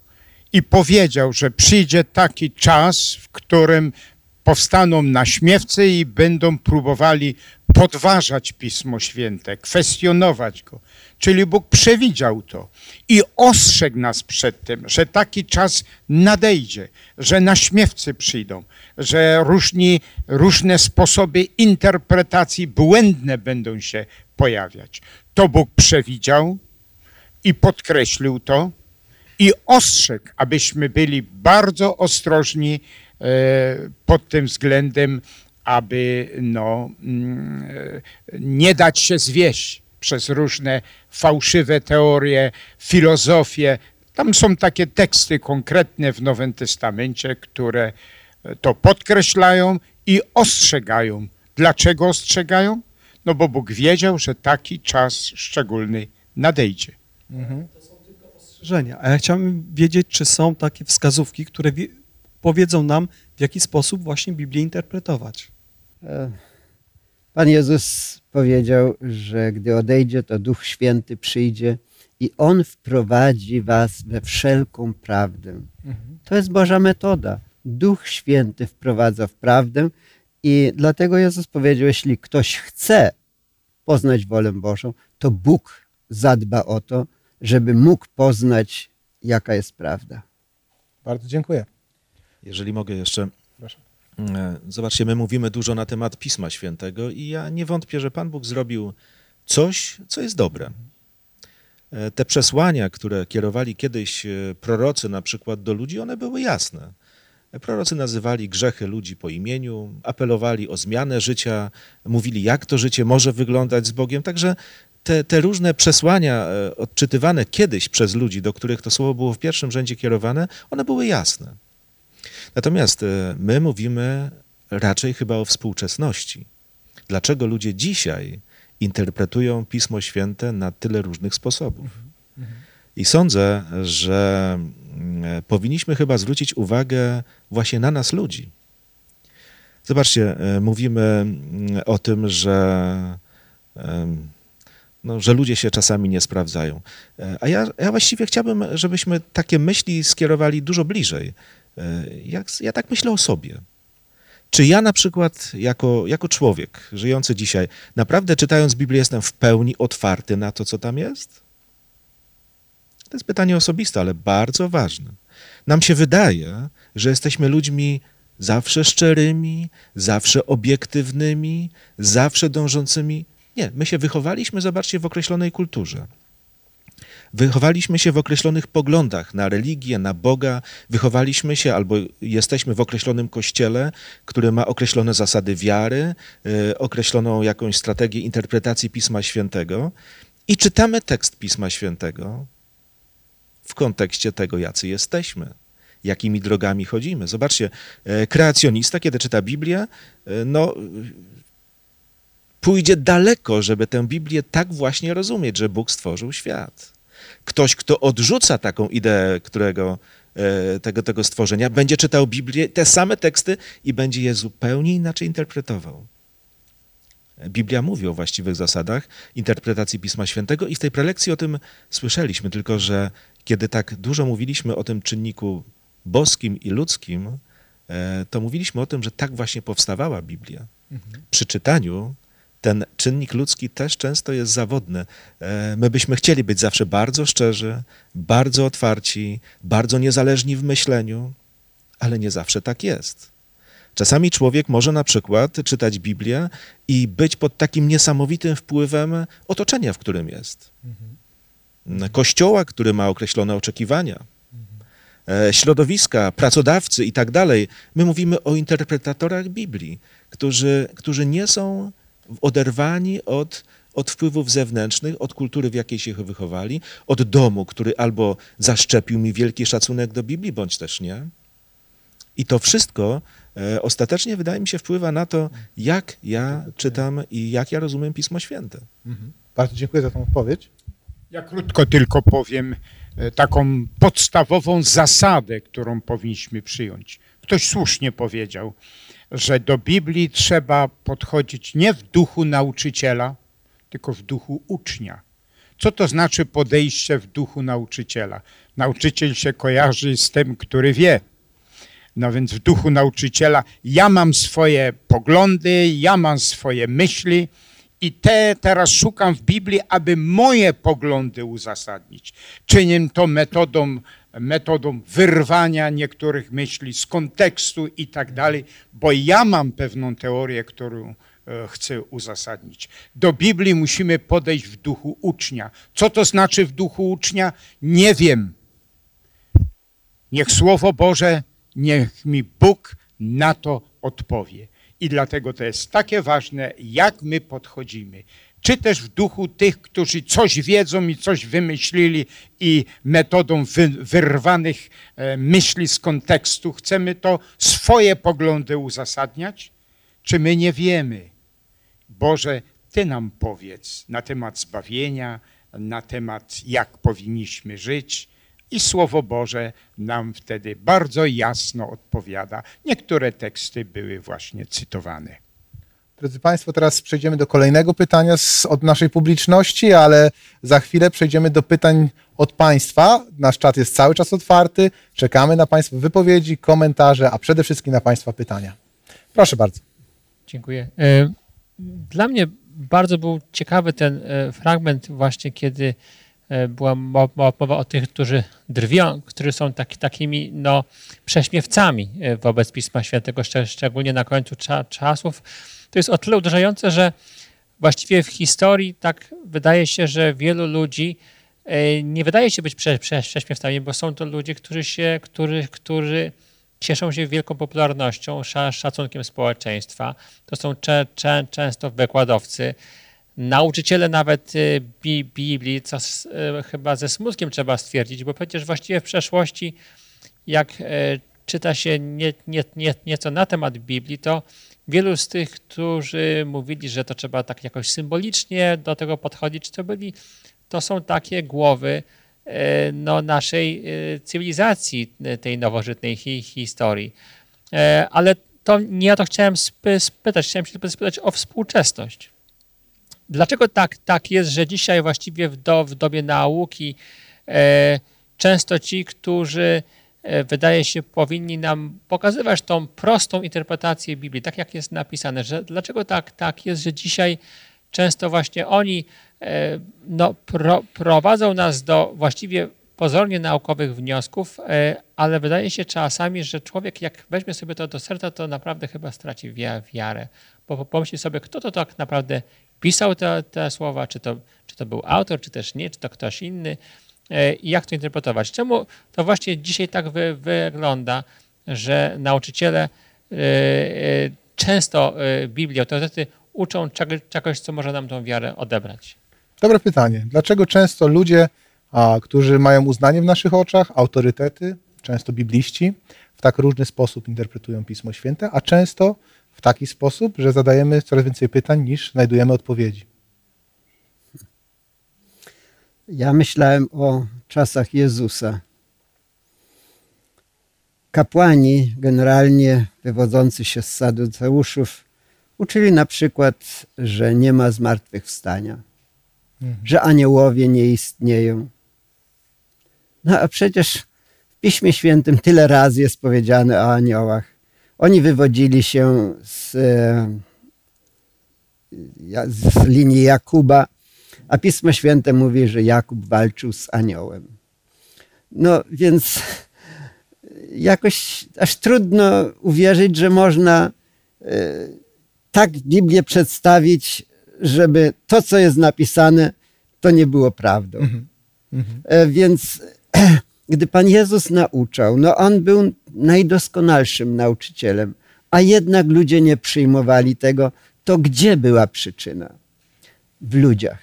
i powiedział, że przyjdzie taki czas, w którym powstaną naśmiewcy i będą próbowali podważać Pismo Święte, kwestionować go. Czyli Bóg przewidział to i ostrzegł nas przed tym, że taki czas nadejdzie, że naśmiewcy przyjdą, że różne sposoby interpretacji błędne będą się pojawiać. To Bóg przewidział i podkreślił to i ostrzegł, abyśmy byli bardzo ostrożni pod tym względem, aby nie dać się zwieść przez różne fałszywe teorie, filozofie. Tam są takie teksty konkretne w Nowym Testamencie, które to podkreślają i ostrzegają. Dlaczego ostrzegają? No bo Bóg wiedział, że taki czas szczególny nadejdzie. To są tylko ostrzeżenia. A ja chciałem wiedzieć, czy są takie wskazówki, które powiedzą nam, w jaki sposób właśnie Biblię interpretować. Pan Jezus powiedział, że gdy odejdzie, to Duch Święty przyjdzie i On wprowadzi was we wszelką prawdę. To jest Boża metoda. Duch Święty wprowadza w prawdę i dlatego Jezus powiedział, jeśli ktoś chce poznać wolę Bożą, to Bóg zadba o to, żeby mógł poznać, jaka jest prawda. Bardzo dziękuję. Jeżeli mogę jeszcze... Proszę. Zobaczcie, my mówimy dużo na temat Pisma Świętego i ja nie wątpię, że Pan Bóg zrobił coś, co jest dobre. Te przesłania, które kierowali kiedyś prorocy na przykład do ludzi, one były jasne. Prorocy nazywali grzechy ludzi po imieniu, apelowali o zmianę życia, mówili, jak to życie może wyglądać z Bogiem. Także te różne przesłania odczytywane kiedyś przez ludzi, do których to słowo było w pierwszym rzędzie kierowane, one były jasne. Natomiast my mówimy raczej chyba o współczesności. Dlaczego ludzie dzisiaj interpretują Pismo Święte na tyle różnych sposobów? I sądzę, że powinniśmy chyba zwrócić uwagę właśnie na nas ludzi. Zobaczcie, mówimy o tym, że ludzie się czasami nie sprawdzają. A ja właściwie chciałbym, żebyśmy takie myśli skierowali dużo bliżej. Ja tak myślę o sobie. Czy ja na przykład jako człowiek żyjący dzisiaj, naprawdę czytając Biblię, jestem w pełni otwarty na to, co tam jest? To jest pytanie osobiste, ale bardzo ważne. Nam się wydaje, że jesteśmy ludźmi zawsze szczerymi, zawsze obiektywnymi, zawsze dążącymi. Nie, my się wychowaliśmy, zobaczcie, w określonej kulturze. Wychowaliśmy się w określonych poglądach na religię, na Boga. Wychowaliśmy się albo jesteśmy w określonym kościele, który ma określone zasady wiary, określoną jakąś strategię interpretacji Pisma Świętego i czytamy tekst Pisma Świętego w kontekście tego, jacy jesteśmy, jakimi drogami chodzimy. Zobaczcie, kreacjonista, kiedy czyta Biblię, pójdzie daleko, żeby tę Biblię tak właśnie rozumieć, że Bóg stworzył świat. Ktoś, kto odrzuca taką ideę tego stworzenia, będzie czytał Biblię, te same teksty i będzie je zupełnie inaczej interpretował. Biblia mówi o właściwych zasadach interpretacji Pisma Świętego i w tej prelekcji o tym słyszeliśmy, tylko że kiedy tak dużo mówiliśmy o tym czynniku boskim i ludzkim, to mówiliśmy o tym, że tak właśnie powstawała Biblia. Przy czytaniu ten czynnik ludzki też często jest zawodny. My byśmy chcieli być zawsze bardzo szczerzy, bardzo otwarci, bardzo niezależni w myśleniu, ale nie zawsze tak jest. Czasami człowiek może na przykład czytać Biblię i być pod takim niesamowitym wpływem otoczenia, w którym jest. Kościoła, który ma określone oczekiwania, środowiska, pracodawcy i tak dalej. My mówimy o interpretatorach Biblii, którzy nie są oderwani od wpływów zewnętrznych, od kultury, w jakiej się wychowali, od domu, który albo zaszczepił mi wielki szacunek do Biblii, bądź też nie. I to wszystko ostatecznie, wydaje mi się, wpływa na to, jak ja czytam i jak ja rozumiem Pismo Święte. Bardzo dziękuję za tę odpowiedź. Ja krótko tylko powiem taką podstawową zasadę, którą powinniśmy przyjąć. Ktoś słusznie powiedział, że do Biblii trzeba podchodzić nie w duchu nauczyciela, tylko w duchu ucznia. Co to znaczy podejście w duchu nauczyciela? Nauczyciel się kojarzy z tym, który wie. No więc w duchu nauczyciela ja mam swoje poglądy, ja mam swoje myśli i teraz szukam w Biblii, aby moje poglądy uzasadnić. Czynię to metodą wyrwania niektórych myśli z kontekstu i tak dalej, bo ja mam pewną teorię, którą chcę uzasadnić. Do Biblii musimy podejść w duchu ucznia. Co to znaczy w duchu ucznia? Nie wiem. Niech Słowo Boże, niech mi Bóg na to odpowie. I dlatego to jest takie ważne, jak my podchodzimy. Czy też w duchu tych, którzy coś wiedzą i coś wymyślili i metodą wyrwanych myśli z kontekstu chcemy to swoje poglądy uzasadniać? Czy my nie wiemy? Boże, Ty nam powiedz na temat zbawienia, na temat jak powinniśmy żyć. I Słowo Boże nam wtedy bardzo jasno odpowiada. Niektóre teksty były właśnie cytowane. Drodzy Państwo, teraz przejdziemy do kolejnego pytania od naszej publiczności, ale za chwilę przejdziemy do pytań od Państwa. Nasz czat jest cały czas otwarty. Czekamy na Państwa wypowiedzi, komentarze, a przede wszystkim na Państwa pytania. Proszę bardzo. Dziękuję. Dla mnie bardzo był ciekawy ten fragment właśnie, kiedy była mowa o tych, którzy drwią, którzy są takimi prześmiewcami wobec Pisma Świętego, szczególnie na końcu czasów. To jest o tyle uderzające, że właściwie w historii tak wydaje się, że wielu ludzi nie wydaje się być prześmiewcami, bo są to ludzie, którzy cieszą się wielką popularnością, szacunkiem społeczeństwa. To są często wykładowcy, nauczyciele nawet Biblii, co chyba ze smutkiem trzeba stwierdzić, bo przecież właściwie w przeszłości, jak czyta się nieco na temat Biblii, to wielu z tych, którzy mówili, że to trzeba tak jakoś symbolicznie do tego podchodzić, to są takie głowy naszej cywilizacji, tej nowożytnej historii. Ale to nie o to chciałem spytać. Chciałem się tylko spytać o współczesność. Dlaczego tak jest, że dzisiaj właściwie w dobie nauki często ci, którzy wydaje się powinni nam pokazywać tą prostą interpretację Biblii, tak jak jest napisane, że dlaczego tak jest, że dzisiaj często właśnie oni prowadzą nas do właściwie pozornie naukowych wniosków, ale wydaje się czasami, że człowiek jak weźmie sobie to do serca, to naprawdę chyba straci wiarę, bo pomyśli sobie, kto to tak naprawdę pisał te słowa, czy to był autor, czy też nie, czy to ktoś inny i jak to interpretować. Czemu to właśnie dzisiaj tak wygląda, że nauczyciele często Biblię, autorytety uczą czegoś, co może nam tą wiarę odebrać? Dobre pytanie. Dlaczego często ludzie, którzy mają uznanie w naszych oczach, autorytety, często bibliści, w tak różny sposób interpretują Pismo Święte, a często w taki sposób, że zadajemy coraz więcej pytań, niż znajdujemy odpowiedzi? Ja myślałem o czasach Jezusa. Kapłani, generalnie wywodzący się z Saduceuszów, uczyli na przykład, że nie ma zmartwychwstania, że aniołowie nie istnieją. No a przecież w Piśmie Świętym tyle razy jest powiedziane o aniołach. Oni wywodzili się z linii Jakuba, a Pismo Święte mówi, że Jakub walczył z aniołem. No więc jakoś aż trudno uwierzyć, że można tak Biblię przedstawić, żeby to, co jest napisane, to nie było prawdą. Więc gdy Pan Jezus nauczał, no on był najdoskonalszym nauczycielem, a jednak ludzie nie przyjmowali tego, to gdzie była przyczyna? W ludziach.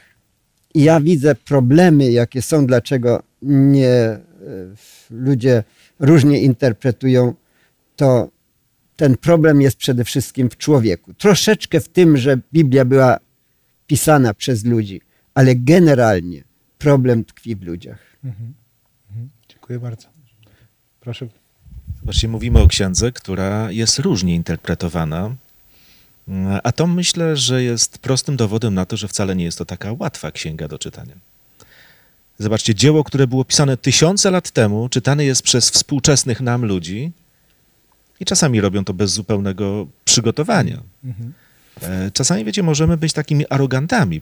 I ja widzę problemy, jakie są, dlaczego nie, ludzie różnie interpretują to. Ten problem jest przede wszystkim w człowieku. Troszeczkę w tym, że Biblia była pisana przez ludzi, ale generalnie problem tkwi w ludziach. Dziękuję bardzo. Proszę. Właśnie mówimy o księdze, która jest różnie interpretowana, a to myślę, że jest prostym dowodem na to, że wcale nie jest to taka łatwa księga do czytania. Zobaczcie, dzieło, które było pisane tysiące lat temu, czytane jest przez współczesnych nam ludzi i czasami robią to bez zupełnego przygotowania. Czasami, wiecie, możemy być takimi arogantami,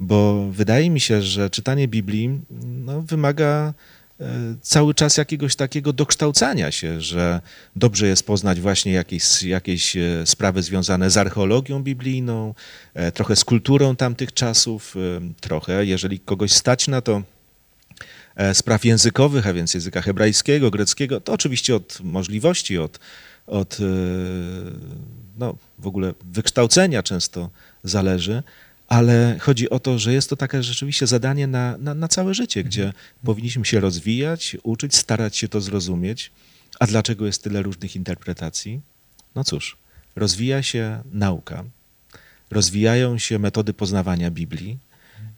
bo wydaje mi się, że czytanie Biblii no, wymaga cały czas jakiegoś takiego dokształcania się, że dobrze jest poznać właśnie jakieś sprawy związane z archeologią biblijną, trochę z kulturą tamtych czasów, trochę, jeżeli kogoś stać na to, spraw językowych, a więc języka hebrajskiego, greckiego, to oczywiście od możliwości, od no, w ogóle wykształcenia często zależy, ale chodzi o to, że jest to takie rzeczywiście zadanie na całe życie, gdzie powinniśmy się rozwijać, uczyć, starać się to zrozumieć. A dlaczego jest tyle różnych interpretacji? No cóż, rozwija się nauka, rozwijają się metody poznawania Biblii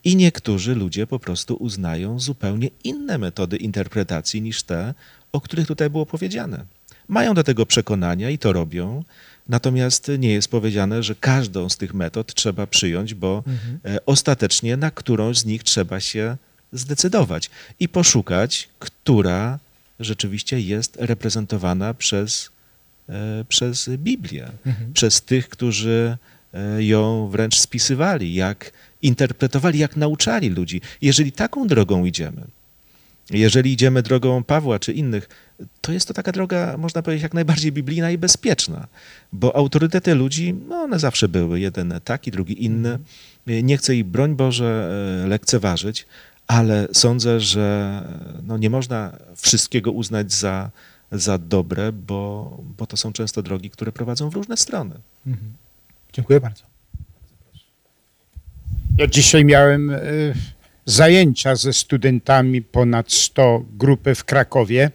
i niektórzy ludzie po prostu uznają zupełnie inne metody interpretacji niż te, o których tutaj było powiedziane. Mają do tego przekonania i to robią, natomiast nie jest powiedziane, że każdą z tych metod trzeba przyjąć, bo ostatecznie na którąś z nich trzeba się zdecydować i poszukać, która rzeczywiście jest reprezentowana przez Biblię, przez tych, którzy ją wręcz spisywali, jak interpretowali, jak nauczali ludzi. Jeżeli taką drogą idziemy, jeżeli idziemy drogą Pawła czy innych, to jest to taka droga, można powiedzieć, jak najbardziej biblijna i bezpieczna, bo autorytety ludzi, no one zawsze były, jeden taki, drugi inny. Nie chcę ich, broń Boże, lekceważyć, ale sądzę, że no nie można wszystkiego uznać za dobre, bo to są często drogi, które prowadzą w różne strony. Dziękuję bardzo. Ja dzisiaj miałem zajęcia ze studentami, ponad 100 grupy w Krakowie,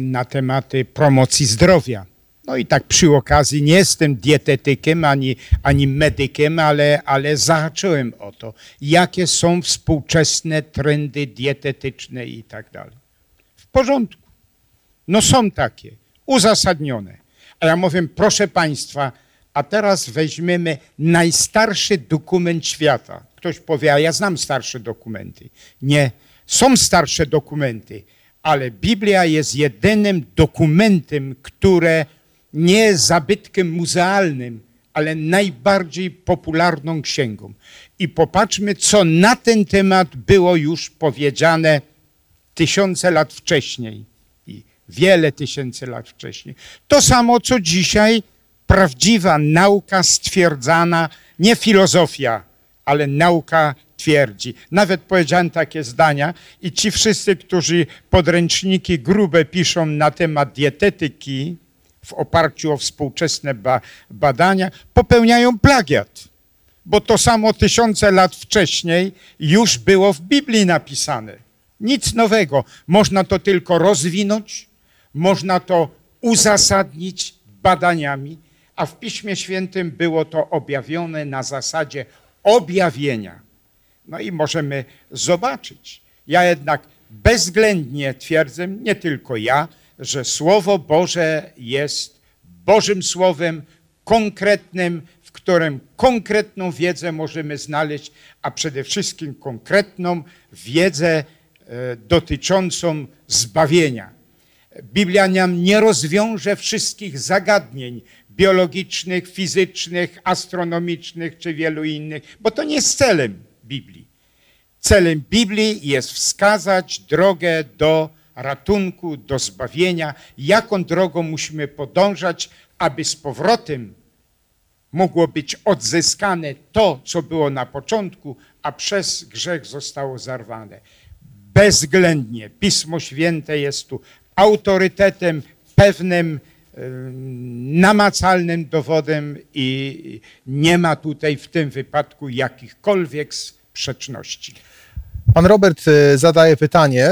na tematy promocji zdrowia. No i tak przy okazji, nie jestem dietetykiem ani medykiem, ale zahaczyłem o to, jakie są współczesne trendy dietetyczne i tak dalej. W porządku. No są takie, uzasadnione. A ja mówię, proszę Państwa, a teraz weźmiemy najstarszy dokument świata. Ktoś powie, a ja znam starsze dokumenty. Nie, są starsze dokumenty, ale Biblia jest jedynym dokumentem, które nie jest zabytkiem muzealnym, ale najbardziej popularną księgą. I popatrzmy, co na ten temat było już powiedziane tysiące lat wcześniej i wiele tysięcy lat wcześniej. To samo, co dzisiaj prawdziwa nauka stwierdzana, nie filozofia, ale nauka twierdzi. Nawet powiedziałem takie zdania i ci wszyscy, którzy podręczniki grube piszą na temat dietetyki w oparciu o współczesne badania, popełniają plagiat, bo to samo tysiące lat wcześniej już było w Biblii napisane. Nic nowego. Można to tylko rozwinąć, można to uzasadnić badaniami, a w Piśmie Świętym było to objawione na zasadzie objawienia. No i możemy zobaczyć. Ja jednak bezwzględnie twierdzę, nie tylko ja, że Słowo Boże jest Bożym Słowem konkretnym, w którym konkretną wiedzę możemy znaleźć, a przede wszystkim konkretną wiedzę dotyczącą zbawienia. Biblia nam nie rozwiąże wszystkich zagadnień biologicznych, fizycznych, astronomicznych czy wielu innych, bo to nie jest celem Biblii. Celem Biblii jest wskazać drogę do ratunku, do zbawienia, jaką drogą musimy podążać, aby z powrotem mogło być odzyskane to, co było na początku, a przez grzech zostało zarwane. Bezwzględnie Pismo Święte jest tu autorytetem, pewnym namacalnym dowodem i nie ma tutaj w tym wypadku jakichkolwiek sprzeczności. Pan Robert zadaje pytanie,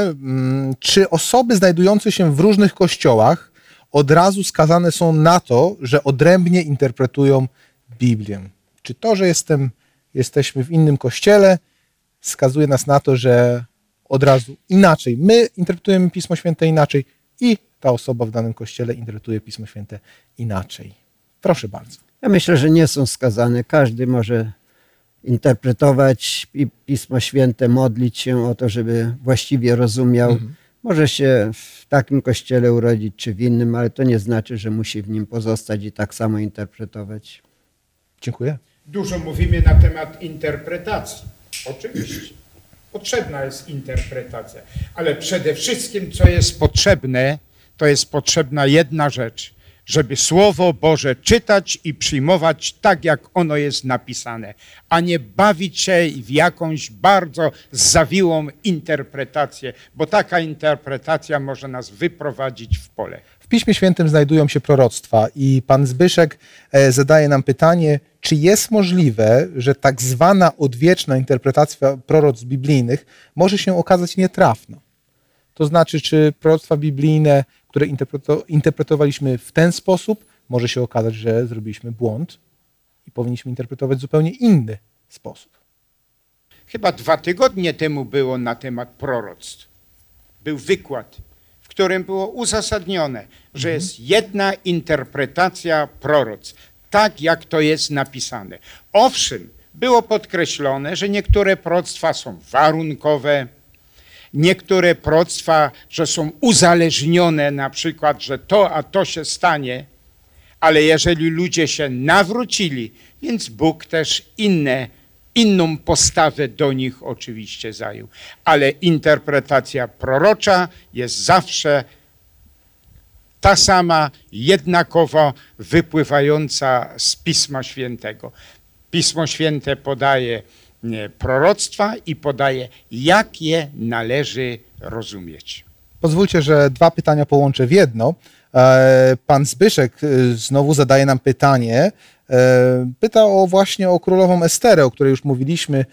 czy osoby znajdujące się w różnych kościołach od razu skazane są na to, że odrębnie interpretują Biblię? Czy to, że jesteśmy w innym kościele, skazuje nas na to, że od razu inaczej, my interpretujemy Pismo Święte inaczej i ta osoba w danym kościele interpretuje Pismo Święte inaczej? Proszę bardzo. Ja myślę, że nie są skazane. Każdy może interpretować Pismo Święte, modlić się o to, żeby właściwie rozumiał. Może się w takim kościele urodzić czy w innym, ale to nie znaczy, że musi w nim pozostać i tak samo interpretować. Dziękuję. Dużo mówimy na temat interpretacji. Oczywiście. Potrzebna jest interpretacja. Ale przede wszystkim, co jest potrzebne, to jest potrzebna jedna rzecz, żeby Słowo Boże czytać i przyjmować tak, jak ono jest napisane, a nie bawić się w jakąś bardzo zawiłą interpretację, bo taka interpretacja może nas wyprowadzić w pole. W Piśmie Świętym znajdują się proroctwa i pan Zbyszek zadaje nam pytanie, czy jest możliwe, że tak zwana odwieczna interpretacja proroctw biblijnych może się okazać nietrafna? To znaczy, czy proroctwa biblijne, które interpretowaliśmy w ten sposób, może się okazać, że zrobiliśmy błąd i powinniśmy interpretować w zupełnie inny sposób. Chyba 2 tygodnie temu było na temat proroctw. Był wykład, w którym było uzasadnione, że jest jedna interpretacja proroctw, tak jak to jest napisane. Owszem, było podkreślone, że niektóre proroctwa są warunkowe, niektóre proroctwa, że są uzależnione, na przykład, że to, a to się stanie, ale jeżeli ludzie się nawrócili, więc Bóg też inną postawę do nich oczywiście zajął. Ale interpretacja prorocza jest zawsze ta sama, jednakowo wypływająca z Pisma Świętego. Pismo Święte podaje proroctwa i podaje, jak je należy rozumieć. Pozwólcie, że 2 pytania połączę w jedno. Pan Zbyszek znowu zadaje nam pytanie. Pyta właśnie o królową Esterę, o której już mówiliśmy.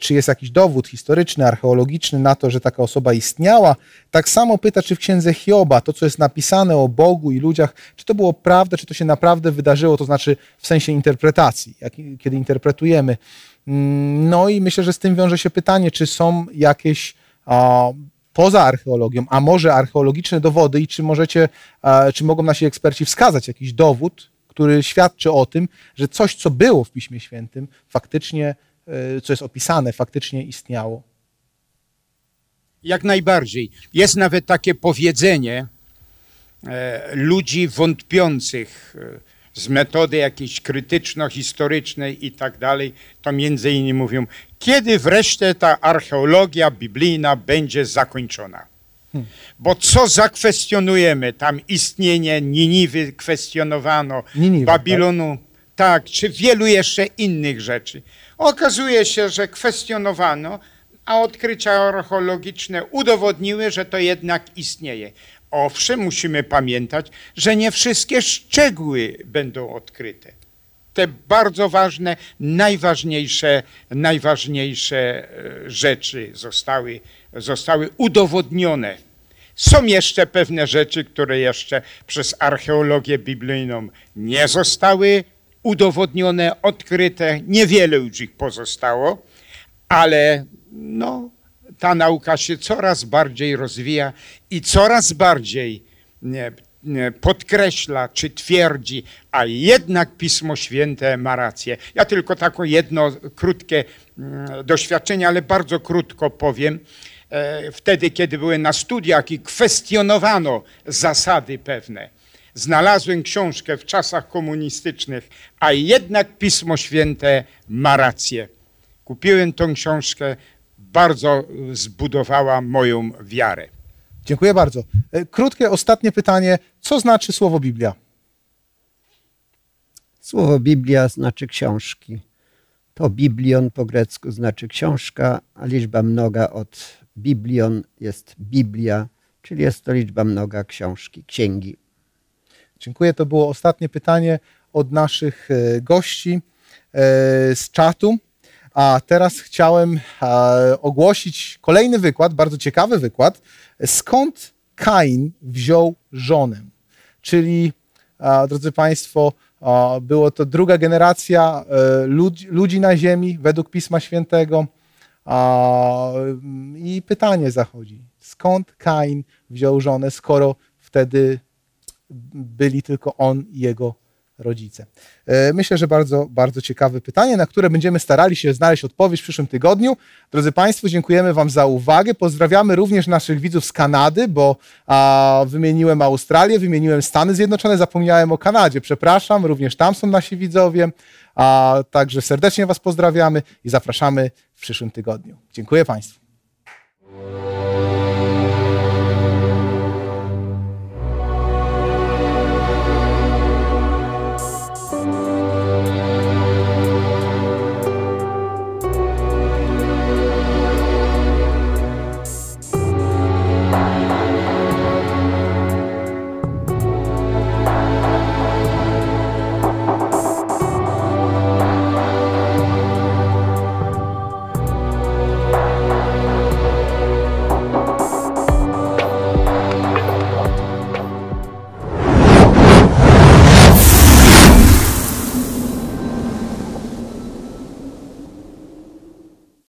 Czy jest jakiś dowód historyczny, archeologiczny na to, że taka osoba istniała? Tak samo pyta, czy w księdze Hioba to, co jest napisane o Bogu i ludziach, czy to było prawda, czy to się naprawdę wydarzyło, to znaczy w sensie interpretacji, kiedy interpretujemy. No i myślę, że z tym wiąże się pytanie, czy są jakieś poza archeologią, a może archeologiczne dowody i czy mogą nasi eksperci wskazać jakiś dowód, który świadczy o tym, że coś, co było w Piśmie Świętym, faktycznie, co jest opisane, faktycznie istniało. Jak najbardziej. Jest nawet takie powiedzenie ludzi wątpiących z metody jakiejś krytyczno-historycznej i tak dalej, to między innymi mówią, kiedy wreszcie ta archeologia biblijna będzie zakończona. Bo co zakwestionujemy? Tam istnienie Niniwy kwestionowano, Babilonu, tak, czy wielu jeszcze innych rzeczy. Okazuje się, że kwestionowano, a odkrycia archeologiczne udowodniły, że to jednak istnieje. Owszem, musimy pamiętać, że nie wszystkie szczegóły będą odkryte. Te bardzo ważne, najważniejsze rzeczy zostały udowodnione. Są jeszcze pewne rzeczy, które jeszcze przez archeologię biblijną nie zostały udowodnione, odkryte. Niewiele już ich pozostało, ale no, ta nauka się coraz bardziej rozwija i coraz bardziej podkreśla czy twierdzi, a jednak Pismo Święte ma rację. Ja tylko taką jedno krótkie doświadczenie, ale bardzo krótko powiem. Wtedy, kiedy byłem na studiach i kwestionowano zasady pewne, znalazłem książkę w czasach komunistycznych, a jednak Pismo Święte ma rację. Kupiłem tą książkę, bardzo zbudowała moją wiarę. Dziękuję bardzo. Krótkie, ostatnie pytanie. Co znaczy słowo Biblia? Słowo Biblia znaczy książki. To biblion po grecku znaczy książka, a liczba mnoga od biblion jest Biblia, czyli jest to liczba mnoga książki, księgi. Dziękuję. To było ostatnie pytanie od naszych gości z czatu. A teraz chciałem ogłosić kolejny wykład, bardzo ciekawy wykład. Skąd Kain wziął żonę? Czyli, drodzy Państwo, było to druga generacja ludzi na ziemi według Pisma Świętego. I pytanie zachodzi, skąd Kain wziął żonę, skoro wtedy byli tylko on i jego rodzice. Myślę, że bardzo, bardzo ciekawe pytanie, na które będziemy starali się znaleźć odpowiedź w przyszłym tygodniu. Drodzy Państwo, dziękujemy Wam za uwagę. Pozdrawiamy również naszych widzów z Kanady, bo wymieniłem Australię, wymieniłem Stany Zjednoczone, zapomniałem o Kanadzie. Przepraszam, również tam są nasi widzowie. Także serdecznie Was pozdrawiamy i zapraszamy w przyszłym tygodniu. Dziękuję Państwu.